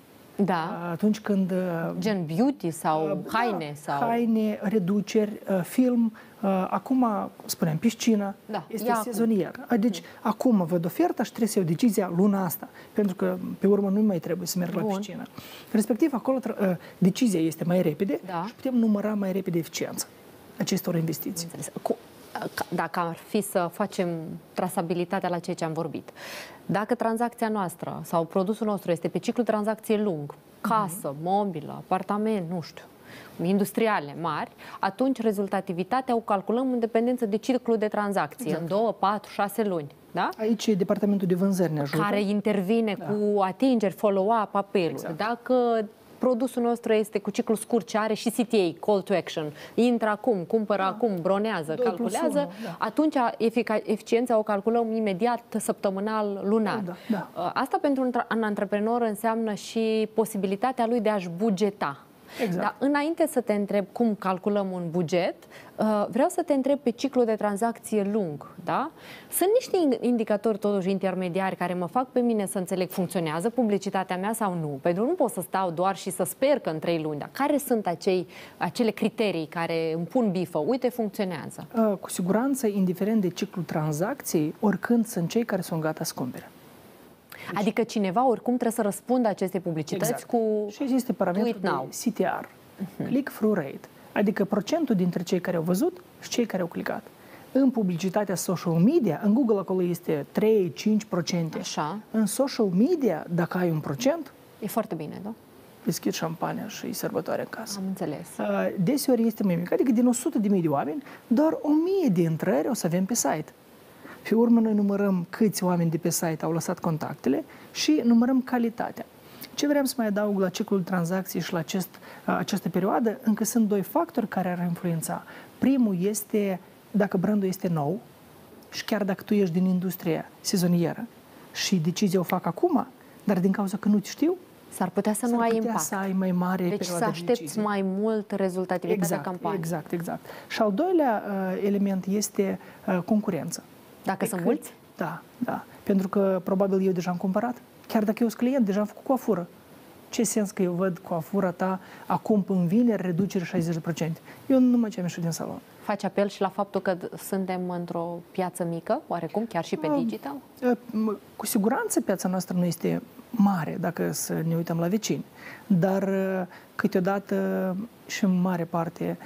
da, atunci când... Gen beauty sau da, haine. Sau... Haine, reduceri, film. Acum, spuneam, piscina da, este sezonier. Acum. Deci, hmm. acum văd oferta și trebuie să iau decizia luna asta. Pentru că, pe urmă, nu mai trebuie să merg Bun. la piscină. Respectiv, acolo decizia este mai repede da. și putem număra mai repede eficiența acestor investiții. Dacă ar fi să facem trasabilitatea la ceea ce am vorbit, dacă tranzacția noastră sau produsul nostru este pe ciclu tranzacție lung, casă, mobilă, apartament, nu știu, industriale mari, atunci rezultativitatea o calculăm în dependență de ciclu de tranzacție, exact, în două, patru, șase luni. Da? Aici e departamentul de vânzări ne ajută. Care intervine da. cu atingeri, follow-up, apeluri. Exact. Dacă produsul nostru este cu ciclu scurt ce are și C T A, call to action, intră acum, cumpără da. acum, bronează, calculează, unu, da. atunci eficiența o calculăm imediat, săptămânal, lunar. Da, da. Asta pentru un antreprenor înseamnă și posibilitatea lui de a-și bugeta. Exact. Dar înainte să te întreb cum calculăm un buget, vreau să te întreb pe ciclu de tranzacție lung, da? Sunt niște indicatori totuși intermediari care mă fac pe mine să înțeleg funcționează publicitatea mea sau nu, pentru că nu pot să stau doar și să sper că în trei luni, dar care sunt acei, acele criterii care îmi pun bifă? Uite, funcționează. Cu siguranță, indiferent de ciclu tranzacției, oricând sunt cei care sunt gata să cumpere. Adică cineva oricum trebuie să răspundă aceste publicități exact. cu și există parametrul de C T R, uh-huh. click-through rate, adică procentul dintre cei care au văzut și cei care au clicat. În publicitatea social media, în Google acolo este trei cinci procente. Așa. În social media, dacă ai un procent... E foarte bine, da? Deschid șampania și sărbătoare în casă. Am înțeles. Deseori este mai mic. Adică din o sută de mii de oameni, doar o mie de intrări o să avem pe site. Pe urmă, noi numărăm câți oameni de pe site au lăsat contactele și numărăm calitatea. Ce vreau să mai adaug la ciclul tranzacției și la acest, această perioadă? Încă sunt doi factori care ar influența. Primul este dacă brandul este nou și chiar dacă tu ești din industria sezonieră și decizia o fac acum, dar din cauza că nu-ți știu, s-ar putea să nu ai impact. Să ai mai mare deci să aștepți de mai mult rezultativitatea exact, campaniei. Exact, exact. Și al doilea uh, element este uh, concurență. Dacă sunt mulți? Da, da. Pentru că probabil eu deja am cumpărat. Chiar dacă eu sunt client, deja am făcut coafură. Ce sens că eu văd coafura ta acum până vineri, reducere șaizeci la sută? Eu nu mă ce am ieșit din salon. Faci apel și la faptul că suntem într-o piață mică, oarecum, chiar și pe digital? Cu siguranță piața noastră nu este mare, dacă să ne uităm la vecini. Dar câteodată și în mare parte,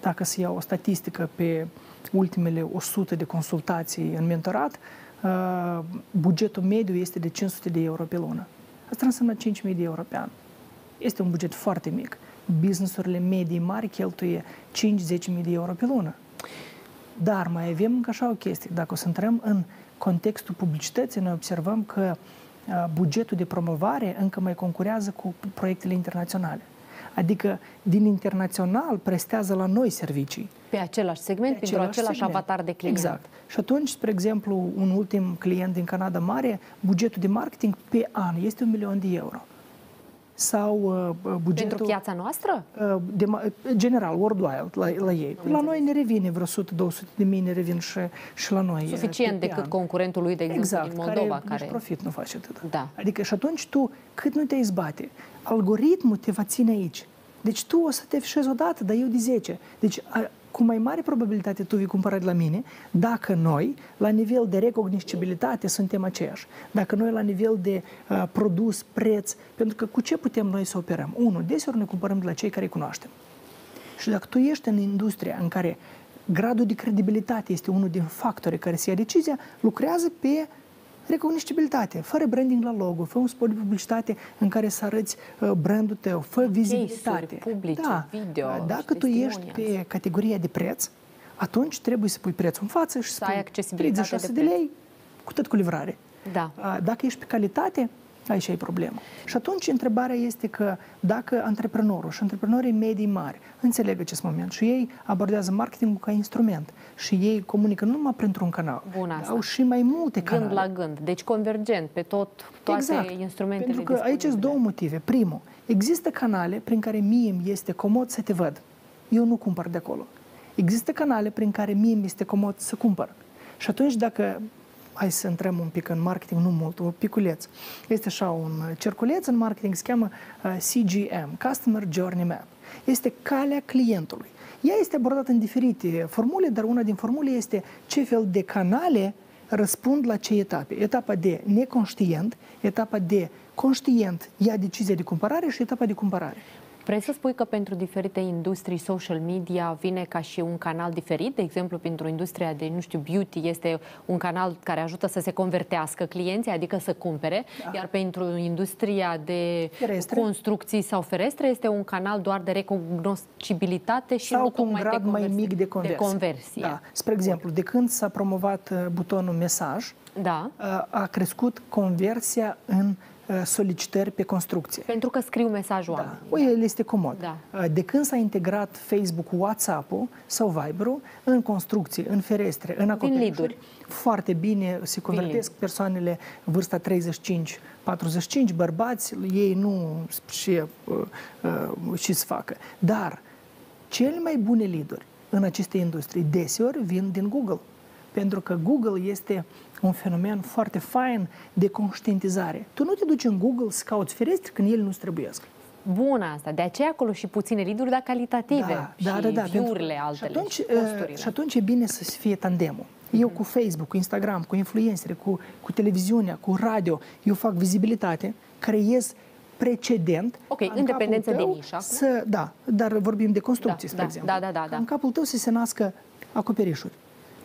dacă se ia o statistică pe ultimele o sută de consultații în mentorat, bugetul mediu este de cinci sute de euro pe lună. Asta înseamnă cinci mii de euro pe an. Este un buget foarte mic. businessurile medii mari cheltuie cinci-zece mii de euro pe lună. Dar mai avem încă așa o chestie. Dacă o să intrăm în contextul publicității, noi observăm că bugetul de promovare încă mai concurează cu proiectele internaționale. Adică din internațional prestează la noi servicii. Pe același segment, pentru același avatar de client. Exact. Și atunci, spre exemplu, un ultim client din Canada Mare, bugetul de marketing pe an este un milion de euro. Sau uh, bugetul... Pentru piața noastră? Uh, de, general, worldwide, la, la ei. La noi ne revine vreo o sută două sute de mii, ne revin și, și la noi. Suficient decât an. Concurentul lui, de exemplu, exact, din Moldova. Exact, care nici profit nu face atât. Da. Adică și atunci tu, cât nu te izbate, algoritmul te va ține aici. Deci tu o să te fișezi odată, dar eu de zece. Deci a, cu mai mare probabilitate tu vei cumpăra de la mine dacă noi, la nivel de recognoscibilitate, suntem aceiași. Dacă noi, la nivel de uh, produs, preț, pentru că cu ce putem noi să operăm? Unu, deseori ne cumpărăm de la cei care îi cunoaștem. Și dacă tu ești în industria în care gradul de credibilitate este unul din factorii care se ia decizia, lucrează pe recognoscibilitate, fără branding la logo, fă un spot de publicitate în care să arăți brandul tău, fă vizibilitate. Publice, da. Video, dacă tu ești pe categoria de preț, atunci trebuie să pui prețul în față și să spui treizeci și șase de lei cu tot cu livrare. Da. Dacă ești pe calitate, aici e problemă. Și atunci întrebarea este că dacă antreprenorul și antreprenorii medii mari înțeleg acest moment și ei abordează marketingul ca instrument și ei comunică nu numai printr-un canal, au și mai multe canale. Gând la gând, deci convergent pe tot, toate exact. Instrumentele. Pentru că aici sunt două motive. Primul, există canale prin care mie îmi este comod să te văd. Eu nu cumpăr de acolo. Există canale prin care mie îmi este comod să cumpăr. Și atunci dacă... Hai să intrăm un pic în marketing, nu mult, o piculeț. Este așa un cerculeț în marketing, se cheamă C G M, Customer Journey Map. Este calea clientului. Ea este abordată în diferite formule, dar una din formule este ce fel de canale răspund la ce etape. Etapa de neconștient, etapa de conștient ia decizia de cumpărare și etapa de cumpărare. Vrei să spui că pentru diferite industrii social media vine ca și un canal diferit? De exemplu, pentru industria de, nu știu, beauty este un canal care ajută să se convertească clienții, adică să cumpere, da. Iar pentru industria de ferestre, construcții sau ferestre este un canal doar de recognoscibilitate și sau cu un grad mai mic de conversie. De conversie. Da. Spre exemplu, de când s-a promovat butonul mesaj, da. A crescut conversia în solicitări pe construcție. Pentru că scriu mesajul oamenii. Da. El este comod. Da. De când s-a integrat Facebook, WhatsApp-ul sau Viber-ul în construcții, în ferestre, în acoperișuri, foarte bine se convertesc persoanele vârsta treizeci și cinci patruzeci și cinci, bărbați, ei nu și, și se facă. Dar cele mai bune lead-uri în aceste industrie deseori vin din Google. Pentru că Google este un fenomen foarte fain de conștientizare. Tu nu te duci în Google să cauți ferestre când ele nu-ți trebuiesc. Bun asta. De aceea acolo și puține lead-uri, dar calitative. Da, și da, da, da. View-urile altele. Și atunci, și, și atunci e bine să fie tandemul. Eu cu Facebook, cu Instagram, cu influențări, cu, cu televiziunea, cu radio, eu fac vizibilitate, creez precedent. Ok, în dependență de nișă. Să, da, dar vorbim de construcții, da, spre da, exemplu. Da, da, da, da. În capul tău să se nască acoperișuri.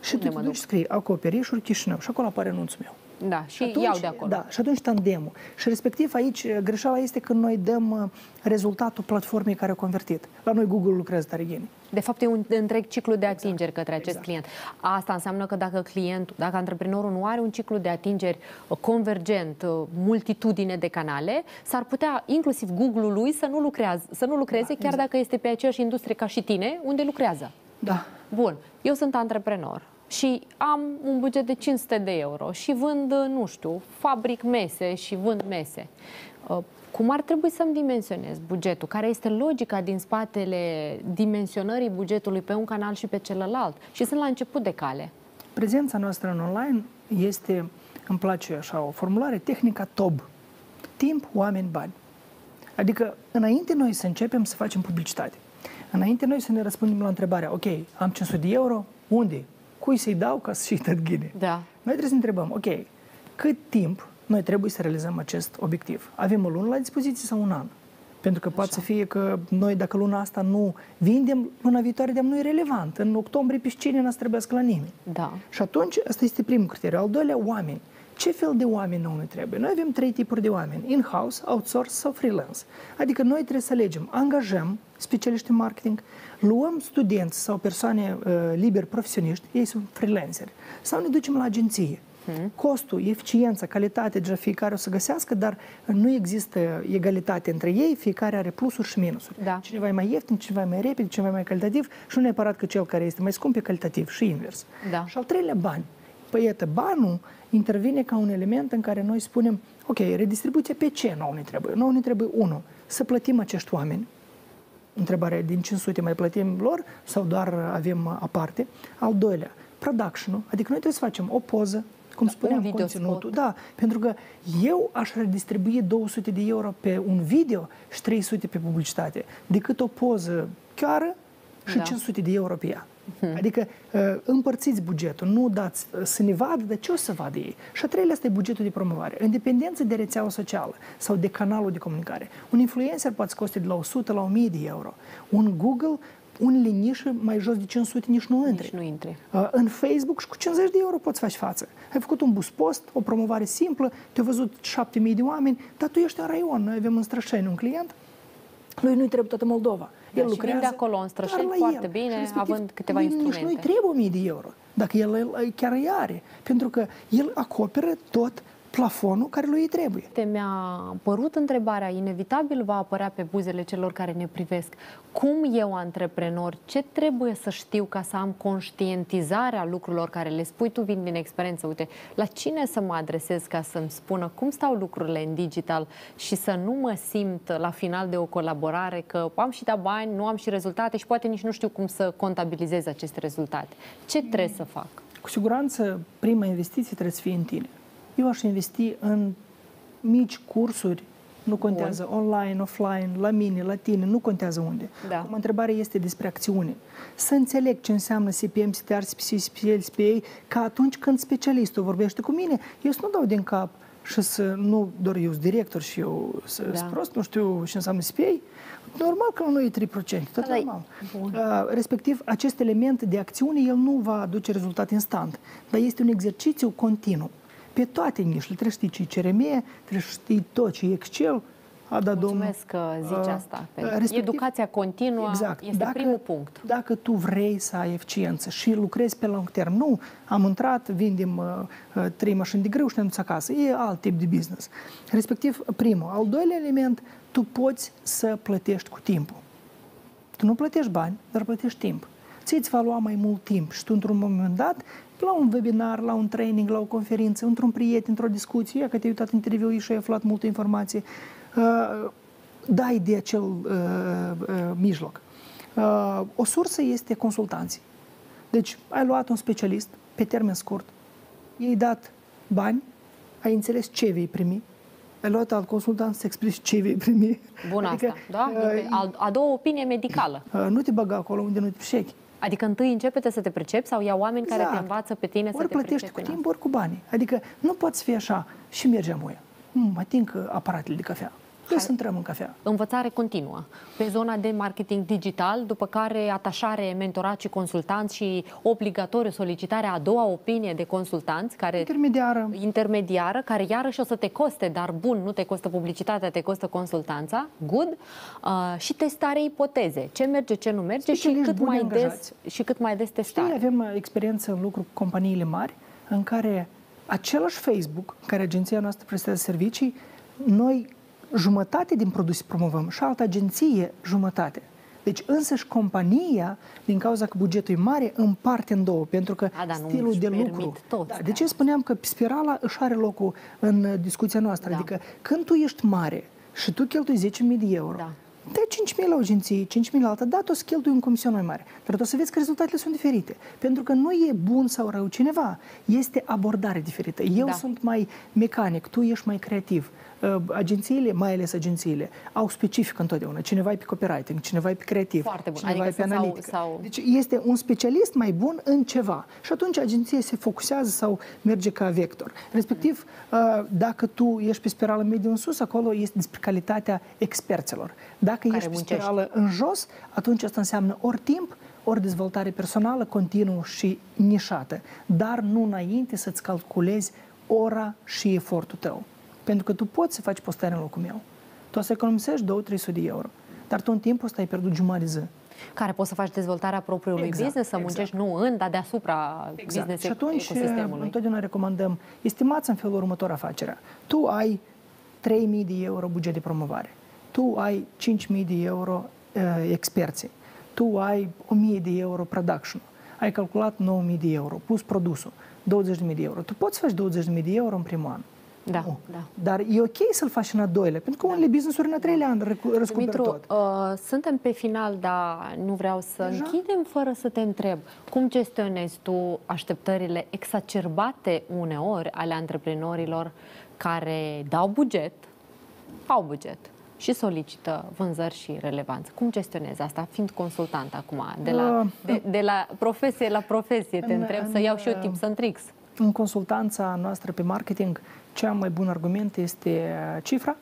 Și tu te duci, scrii acoperișuri Chișinău și acolo apare anunțul meu. Da, și atunci, iau de acolo. Da, și atunci tandemul. Și respectiv aici greșeala este când noi dăm rezultatul platformei care a convertit. La noi Google lucrează tare geni. De fapt e un întreg ciclu de atingeri exact, către acest exact. Client. Asta înseamnă că dacă clientul, dacă antreprenorul nu are un ciclu de atingeri convergent, multitudine de canale, s-ar putea inclusiv Google-ul lui să nu, lucrează, să nu lucreze da, chiar exact. Dacă este pe aceeași industrie ca și tine, unde lucrează. Da. Bun, eu sunt antreprenor și am un buget de cinci sute de euro și vând, nu știu, fabric mese și vând mese. Cum ar trebui să-mi dimensionez bugetul? Care este logica din spatele dimensionării bugetului pe un canal și pe celălalt? Și sunt la început de cale. Prezența noastră în online este, îmi place așa o formulare, tehnica T O B. Timp, oameni, bani. Adică înainte noi să începem să facem publicitate. Înainte noi să ne răspundem la întrebarea, ok, am cinci sute de euro, unde? Cui să-i dau ca să-și dăt ghine? Da. Noi trebuie să întrebăm, ok, cât timp noi trebuie să realizăm acest obiectiv? Avem o lună la dispoziție sau un an? Pentru că așa. Poate să fie că noi, dacă luna asta nu vindem, luna viitoare de-am nu e relevant. În octombrie piscine n-ați trebuiască la nimeni. Da. Și atunci, asta este primul criteriu. Al doilea, oameni. Ce fel de oameni nouă ne trebuie? Noi avem trei tipuri de oameni. In-house, outsource sau freelance. Adică noi trebuie să alegem, angajăm specialiști în marketing, luăm studenți sau persoane uh, liberi, profesioniști, ei sunt freelanceri, sau ne ducem la agenție. Hmm. Costul, eficiența, calitatea, deja fiecare o să găsească, dar nu există egalitate între ei, fiecare are plusuri și minusuri. Da. Cineva e mai ieftin, cineva e mai repede, cineva e mai calitativ și nu neapărat că cel care este mai scump e calitativ și invers. Da. Și al treilea, bani. Păi, iată, banul intervine ca un element în care noi spunem, ok, redistribuție pe ce nouă ne trebuie? Nouă ne trebuie, unu, să plătim acești oameni. Întrebarea, din cinci sute mai plătim lor sau doar avem aparte? Al doilea, production-ul, adică noi trebuie să facem o poză, cum spuneam, conținutul. Da, pentru că eu aș redistribui două sute de euro pe un video și trei sute pe publicitate, decât o poză chiară și da. cinci sute de euro pe ea. Hmm. Adică împărțiți bugetul, nu dați să ne vadă, dar ce o să vadă ei? Și a treilea este bugetul de promovare. În dependență de rețeaua socială sau de canalul de comunicare. Un influencer poate coste de la o sută la o mie de euro. Un Google, un liniș mai jos de cinci sute nici nu intri. Nici nu intri. În Facebook și cu cincizeci de euro poți face față. Ai făcut un bus post, o promovare simplă, te-au văzut șapte mii de oameni, dar tu ești în raion. Noi avem în Strășeni un client, lui nu-i trebuie toată Moldova. El da, lucrează de acolo în Strășeni foarte el. Bine, având câteva instrumente. Nici nu-i trebuie mii de euro, dacă el chiar îi are. Pentru că el acoperă tot plafonul care lui îi trebuie. Mi-a părut întrebarea, inevitabil va apărea pe buzele celor care ne privesc. Cum eu, antreprenor, ce trebuie să știu ca să am conștientizarea lucrurilor care le spui tu vin din experiență? Uite, la cine să mă adresez ca să-mi spună cum stau lucrurile în digital și să nu mă simt la final de o colaborare că am și dat bani, nu am și rezultate și poate nici nu știu cum să contabilizez aceste rezultate. Ce mm. trebuie să fac? Cu siguranță, prima investiție trebuie să fie în tine. Eu aș investi în mici cursuri, nu contează Bun. online, offline, la mine, la tine, nu contează unde. Da. Acum, întrebarea este despre acțiune. Să înțeleg ce înseamnă C P M, C T R, C P C, C P A, că atunci când specialistul vorbește cu mine, eu să nu dau din cap și să nu doar eu sunt director și eu sunt da. prost, nu știu ce înseamnă C P A. Normal că nu e trei la sută, tot da, normal. Uh, respectiv, acest element de acțiune, el nu va aduce rezultat instant, dar este un exercițiu continuu. Pe toate nișele, trebuie să știi ce-i C R M, trebuie să știi tot ce-i Excel. A dat Mulțumesc domnul, că zici asta. Uh, educația continuă exact, este dacă, primul punct. Dacă tu vrei să ai eficiență și lucrezi pe long term, nu am intrat, vindem uh, trei mașini de greu și ne-am dus acasă. E alt tip de business. Respectiv, primul. Al doilea element, tu poți să plătești cu timpul. Tu nu plătești bani, dar plătești timp. Ți-ți va lua mai mult timp și tu, într-un moment dat, la un webinar, la un training, la o conferință, într-un prieten, într-o discuție, că te-ai uitat interviul și ai aflat multă informație, uh, dai de acel uh, uh, mijloc. Uh, o sursă este consultanții. Deci, ai luat un specialist, pe termen scurt, i-ai dat bani, ai înțeles ce vei primi, ai luat alt consultant să explici ce vei primi. Bun, adică, asta, da? Uh, a, a doua opinie medicală. Uh, nu te băga acolo unde nu te pișechi. Adică întâi începe să te pricepi sau ia oameni exact. care te învață pe tine ori să te pricepi. Ori plătești cu timp, ori cu bani. Adică nu poți fi așa și mergem uia. Mă ating aparatele de cafea. Hai să intrăm în cafea. Învățare continuă. Pe zona de marketing digital, după care atașare, mentorat și consultanți și obligatoriu solicitarea a doua opinie de consultanți. Care, intermediară. Intermediară, care iarăși o să te coste, dar bun, nu te costă publicitatea, te costă consultanța. Good. Uh, și testare ipoteze. Ce merge, ce nu merge și cât, mai des, și cât mai des testare. Știi, avem experiență în lucru cu companiile mari în care același Facebook, care agenția noastră prestează servicii, noi jumătate din produse promovăm și altă agenție jumătate. Deci însăși compania, din cauza că bugetul e mare, împarte în două, pentru că A, da, stilul de lucru... Da, de ce spuneam că spirala își are locul în discuția noastră? Da. Adică când tu ești mare și tu cheltui zece mii de euro, da. dai cinci mii la agenție, cinci mii la altă, da, tu o să cheltui un comision mai mare. Dar tu o să vezi că rezultatele sunt diferite. Pentru că nu e bun sau rău cineva, este abordare diferită. Eu da. sunt mai mecanic, tu ești mai creativ. Agențiile, mai ales agențiile, au specific întotdeauna. Cineva e pe copywriting, cineva e pe creativ, cineva adică e pe analitică. Sau, sau... Deci este un specialist mai bun în ceva. Și atunci agenția se focusează sau merge ca vector. Respectiv, mm. dacă tu ești pe spirală mediu în sus, acolo este despre calitatea experților. Dacă Care ești pe spirală în jos, atunci asta înseamnă ori timp, ori dezvoltare personală continuă și nișată. Dar nu înainte să-ți calculezi ora și efortul tău. Pentru că tu poți să faci postare în locul meu. Tu o să economisești două trei sute de euro. Dar tu în timp ăsta ai pierdut jumătate zi. Care poți să faci dezvoltarea propriului exact, business, să exact. muncești nu în, dar deasupra exact. business Și atunci, întotdeauna recomandăm, estimați în felul următor afacerea. Tu ai trei mii de euro buget de promovare, tu ai cinci mii de euro uh, experții, tu ai o mie de euro production, ai calculat nouă mii de euro, plus produsul, douăzeci de mii de euro. Tu poți să faci douăzeci de mii de euro în primul an. Da, nu. da. Dar e ok să-l faci în a doilea, pentru că unele business-uri în a treilea an răscumperi tot. Uh, suntem pe final, dar nu vreau să Deja? închidem fără să te întreb. Cum gestionezi tu așteptările exacerbate uneori ale antreprenorilor care dau buget, au buget și solicită vânzări și relevanță? Cum gestionezi asta, fiind consultant acum? De la, de, de la profesie la profesie te în, întreb în, să iau și eu tips and tricks. În consultanța noastră pe marketing, cea mai bun argument este cifra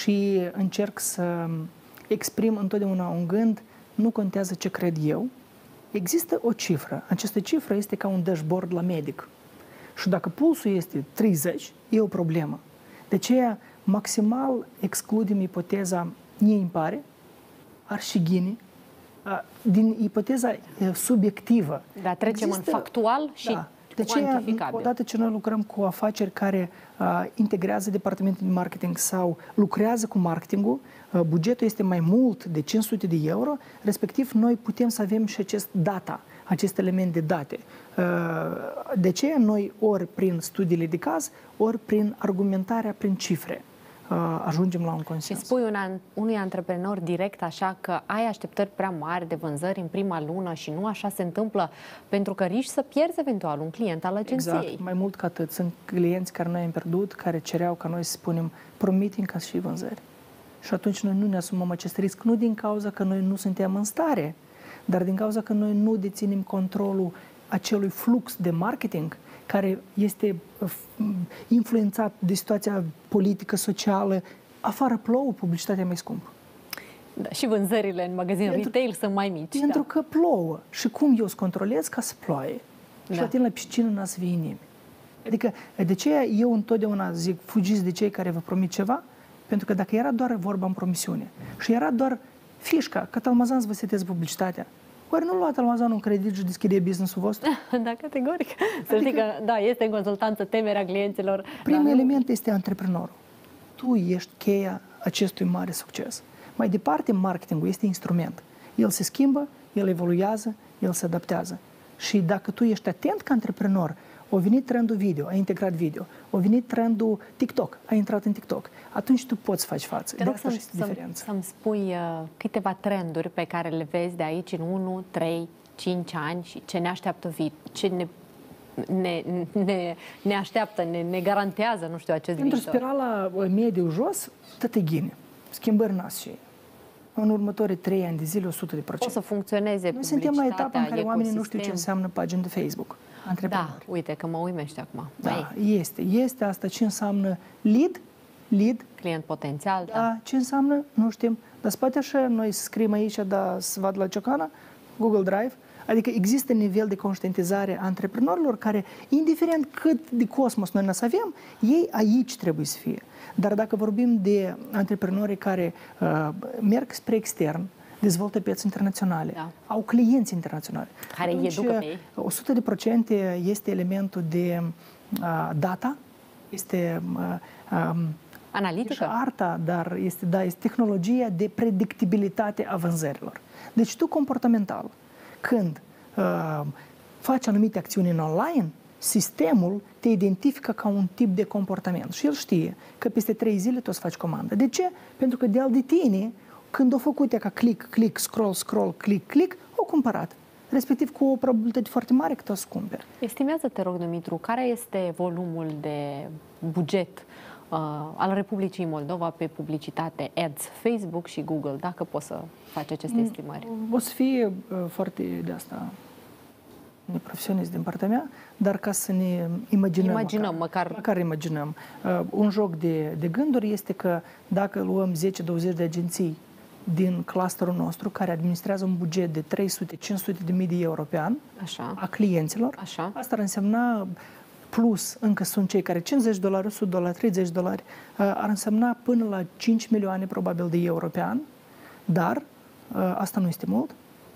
și încerc să exprim întotdeauna un gând, nu contează ce cred eu, există o cifră. Această cifră este ca un dashboard la medic. Și dacă pulsul este treizeci, e o problemă. De aceea, maximal excludem ipoteza nie-impare, arșighine, din ipoteza subiectivă. Dar trecem există, în factual și... Da. De aceea, odată ce noi lucrăm cu afaceri care uh, integrează departamentul de marketing sau lucrează cu marketingul, uh, bugetul este mai mult de cinci sute de euro, respectiv noi putem să avem și acest data, acest element de date. Uh, de aceea noi ori prin studiile de caz, ori prin argumentarea prin cifre uh, ajungem la un consens. Și spui un an, unui antreprenor direct așa că ai așteptări prea mari de vânzări în prima lună și nu așa se întâmplă, pentru că riști să pierzi eventual un client al agenției. Exact, mai mult ca atât. Sunt clienți care noi am pierdut, care cereau ca noi să spunem promitem ca și vânzări. Și atunci noi nu ne asumăm acest risc, nu din cauza că noi nu suntem în stare, dar din cauza că noi nu deținem controlul acelui flux de marketing care este influențat de situația politică, socială. Afară plouă, publicitatea mai scumpă. Da, și vânzările în magazinul retail sunt mai mici. Pentru da. că plouă. Și cum eu îți controlez ca să ploaie? Da. Și atunci la piscină n-a să vie nimeni. Adică, de aceea eu întotdeauna zic, fugiți de cei care vă promit ceva, pentru că dacă era doar vorba în promisiune și era doar fișca, că Talmazan vă setez publicitatea, ori nu lua Talmazanul un credit și deschide business-ul vostru? Da, categoric. Să adică, zic că, da, este în consultanță temerea clienților. Primul dar... element este antreprenorul. Tu ești cheia acestui mare succes. Mai departe, marketingul este instrument. El se schimbă, el evoluează, el se adaptează. Și dacă tu ești atent ca antreprenor, a venit trendul video, ai integrat video, a venit trendul TikTok, ai intrat în TikTok, atunci tu poți face față. Te rog să-mi să să spui uh, câteva trenduri pe care le vezi de aici în unu, trei, cinci ani și ce ne așteaptă, ce ne, ne, ne, ne așteaptă, ne, ne garantează, nu știu, acest viitor. Într-o spirală mediu jos, tăte ghine, schimbări nas și în următorii trei ani de zile, o sută la sută. O să funcționeze. Noi suntem la etapa în care oamenii nu știu ce înseamnă pagini de Facebook. Da, uite că mă uimește acum. Da, este. Este asta ce înseamnă lead, lead. Client potențial, da. da. Ce înseamnă? Nu știm. Dar spate așa, noi scriem aici, dar să vad la ciocana, Google Drive. Adică există nivel de conștientizare a antreprenorilor care, indiferent cât de cosmos noi ne avem, ei aici trebuie să fie. Dar dacă vorbim de antreprenorii care uh, merg spre extern, dezvoltă piețe internaționale, da. au clienți internaționali. Care îi educă pe ei. o sută la sută este elementul de uh, data, este uh, um, analitică. arta, dar este, da, este tehnologia de predictibilitate a vânzărilor. Deci tu comportamental, când uh, faci anumite acțiuni în online, sistemul te identifică ca un tip de comportament și el știe că peste trei zile tu o să faci comandă. De ce? Pentru că de-al de tine, când o făcut ea ca click, click, scroll, scroll, click, click, o cumpărat. Respectiv cu o probabilitate foarte mare că tu o să cumperi. Estimează, te rog, Dumitru, care este volumul de buget uh, al Republicii Moldova pe publicitate, ads, Facebook și Google, dacă poți să faci aceste estimări? O să fie uh, foarte de asta... neprofesionist din partea mea, dar ca să ne imaginăm, imaginăm măcar, măcar... măcar imaginăm. Uh, un joc de, de gânduri este că dacă luăm zece douăzeci de agenții din clusterul nostru, care administrează un buget de trei sute cinci sute de mii de euro pe an, Așa. a clienților, Așa. asta ar însemna, plus încă sunt cei care cincizeci de dolari, o sută de dolari, treizeci de dolari, uh, ar însemna până la cinci milioane probabil de euro pe an, Dar asta nu este mult.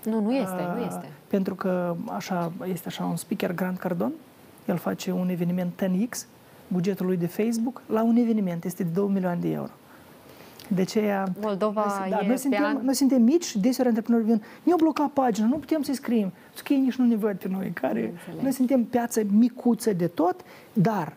Nu, nu este, nu este. Pentru că așa, este așa un speaker, Grant Cardone, el face un eveniment ten X, bugetul lui de Facebook, la un eveniment, este de două milioane de euro. De aceea, Moldova noi, da, e noi, suntem, an... noi suntem mici, deseori antreprenori vin, ne-au blocat pagina, nu putem să-i scriem, că ei nici nu ne văd pe noi. Care... Noi suntem piață micuță de tot, dar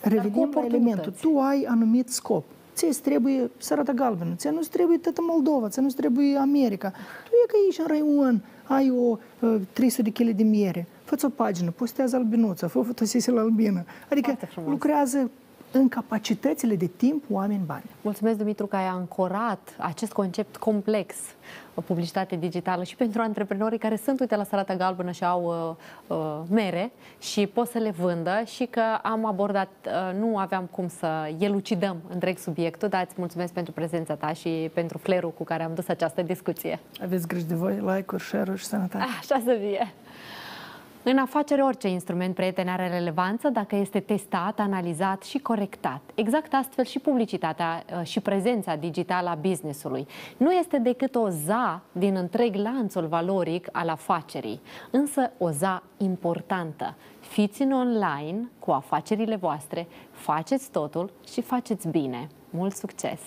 revenim la elementul. Tu ai anumit scop. Ți-ți trebuie Sărata Galbenă, ți nu-ți trebuie toată Moldova, ți nu-ți trebuie America. Tu e că ești în raion, ai o uh, trei sute de kile de miere, fă-ți o pagină, postează albinuță, fă fotosese la albină. Adică lucrează în capacitățile de timp, oameni, bani. Mulțumesc, Dumitru, că ai ancorat acest concept complex, publicitate digitală, și pentru antreprenorii care sunt, uite, la Sărata Galbenă și au uh, uh, mere și pot să le vândă, și că am abordat, uh, nu aveam cum să elucidăm întreg subiectul, dar îți mulțumesc pentru prezența ta și pentru flerul cu care am dus această discuție. Aveți grijă de voi, like-uri, share-uri și sănătate. Așa să fie! În afacere, orice instrument, prieten, are relevanță dacă este testat, analizat și corectat. Exact astfel și publicitatea și prezența digitală a businessului. Nu este decât o za din întreg lanțul valoric al afacerii, însă o za importantă. Fiți în online cu afacerile voastre, faceți totul și faceți bine. Mult succes!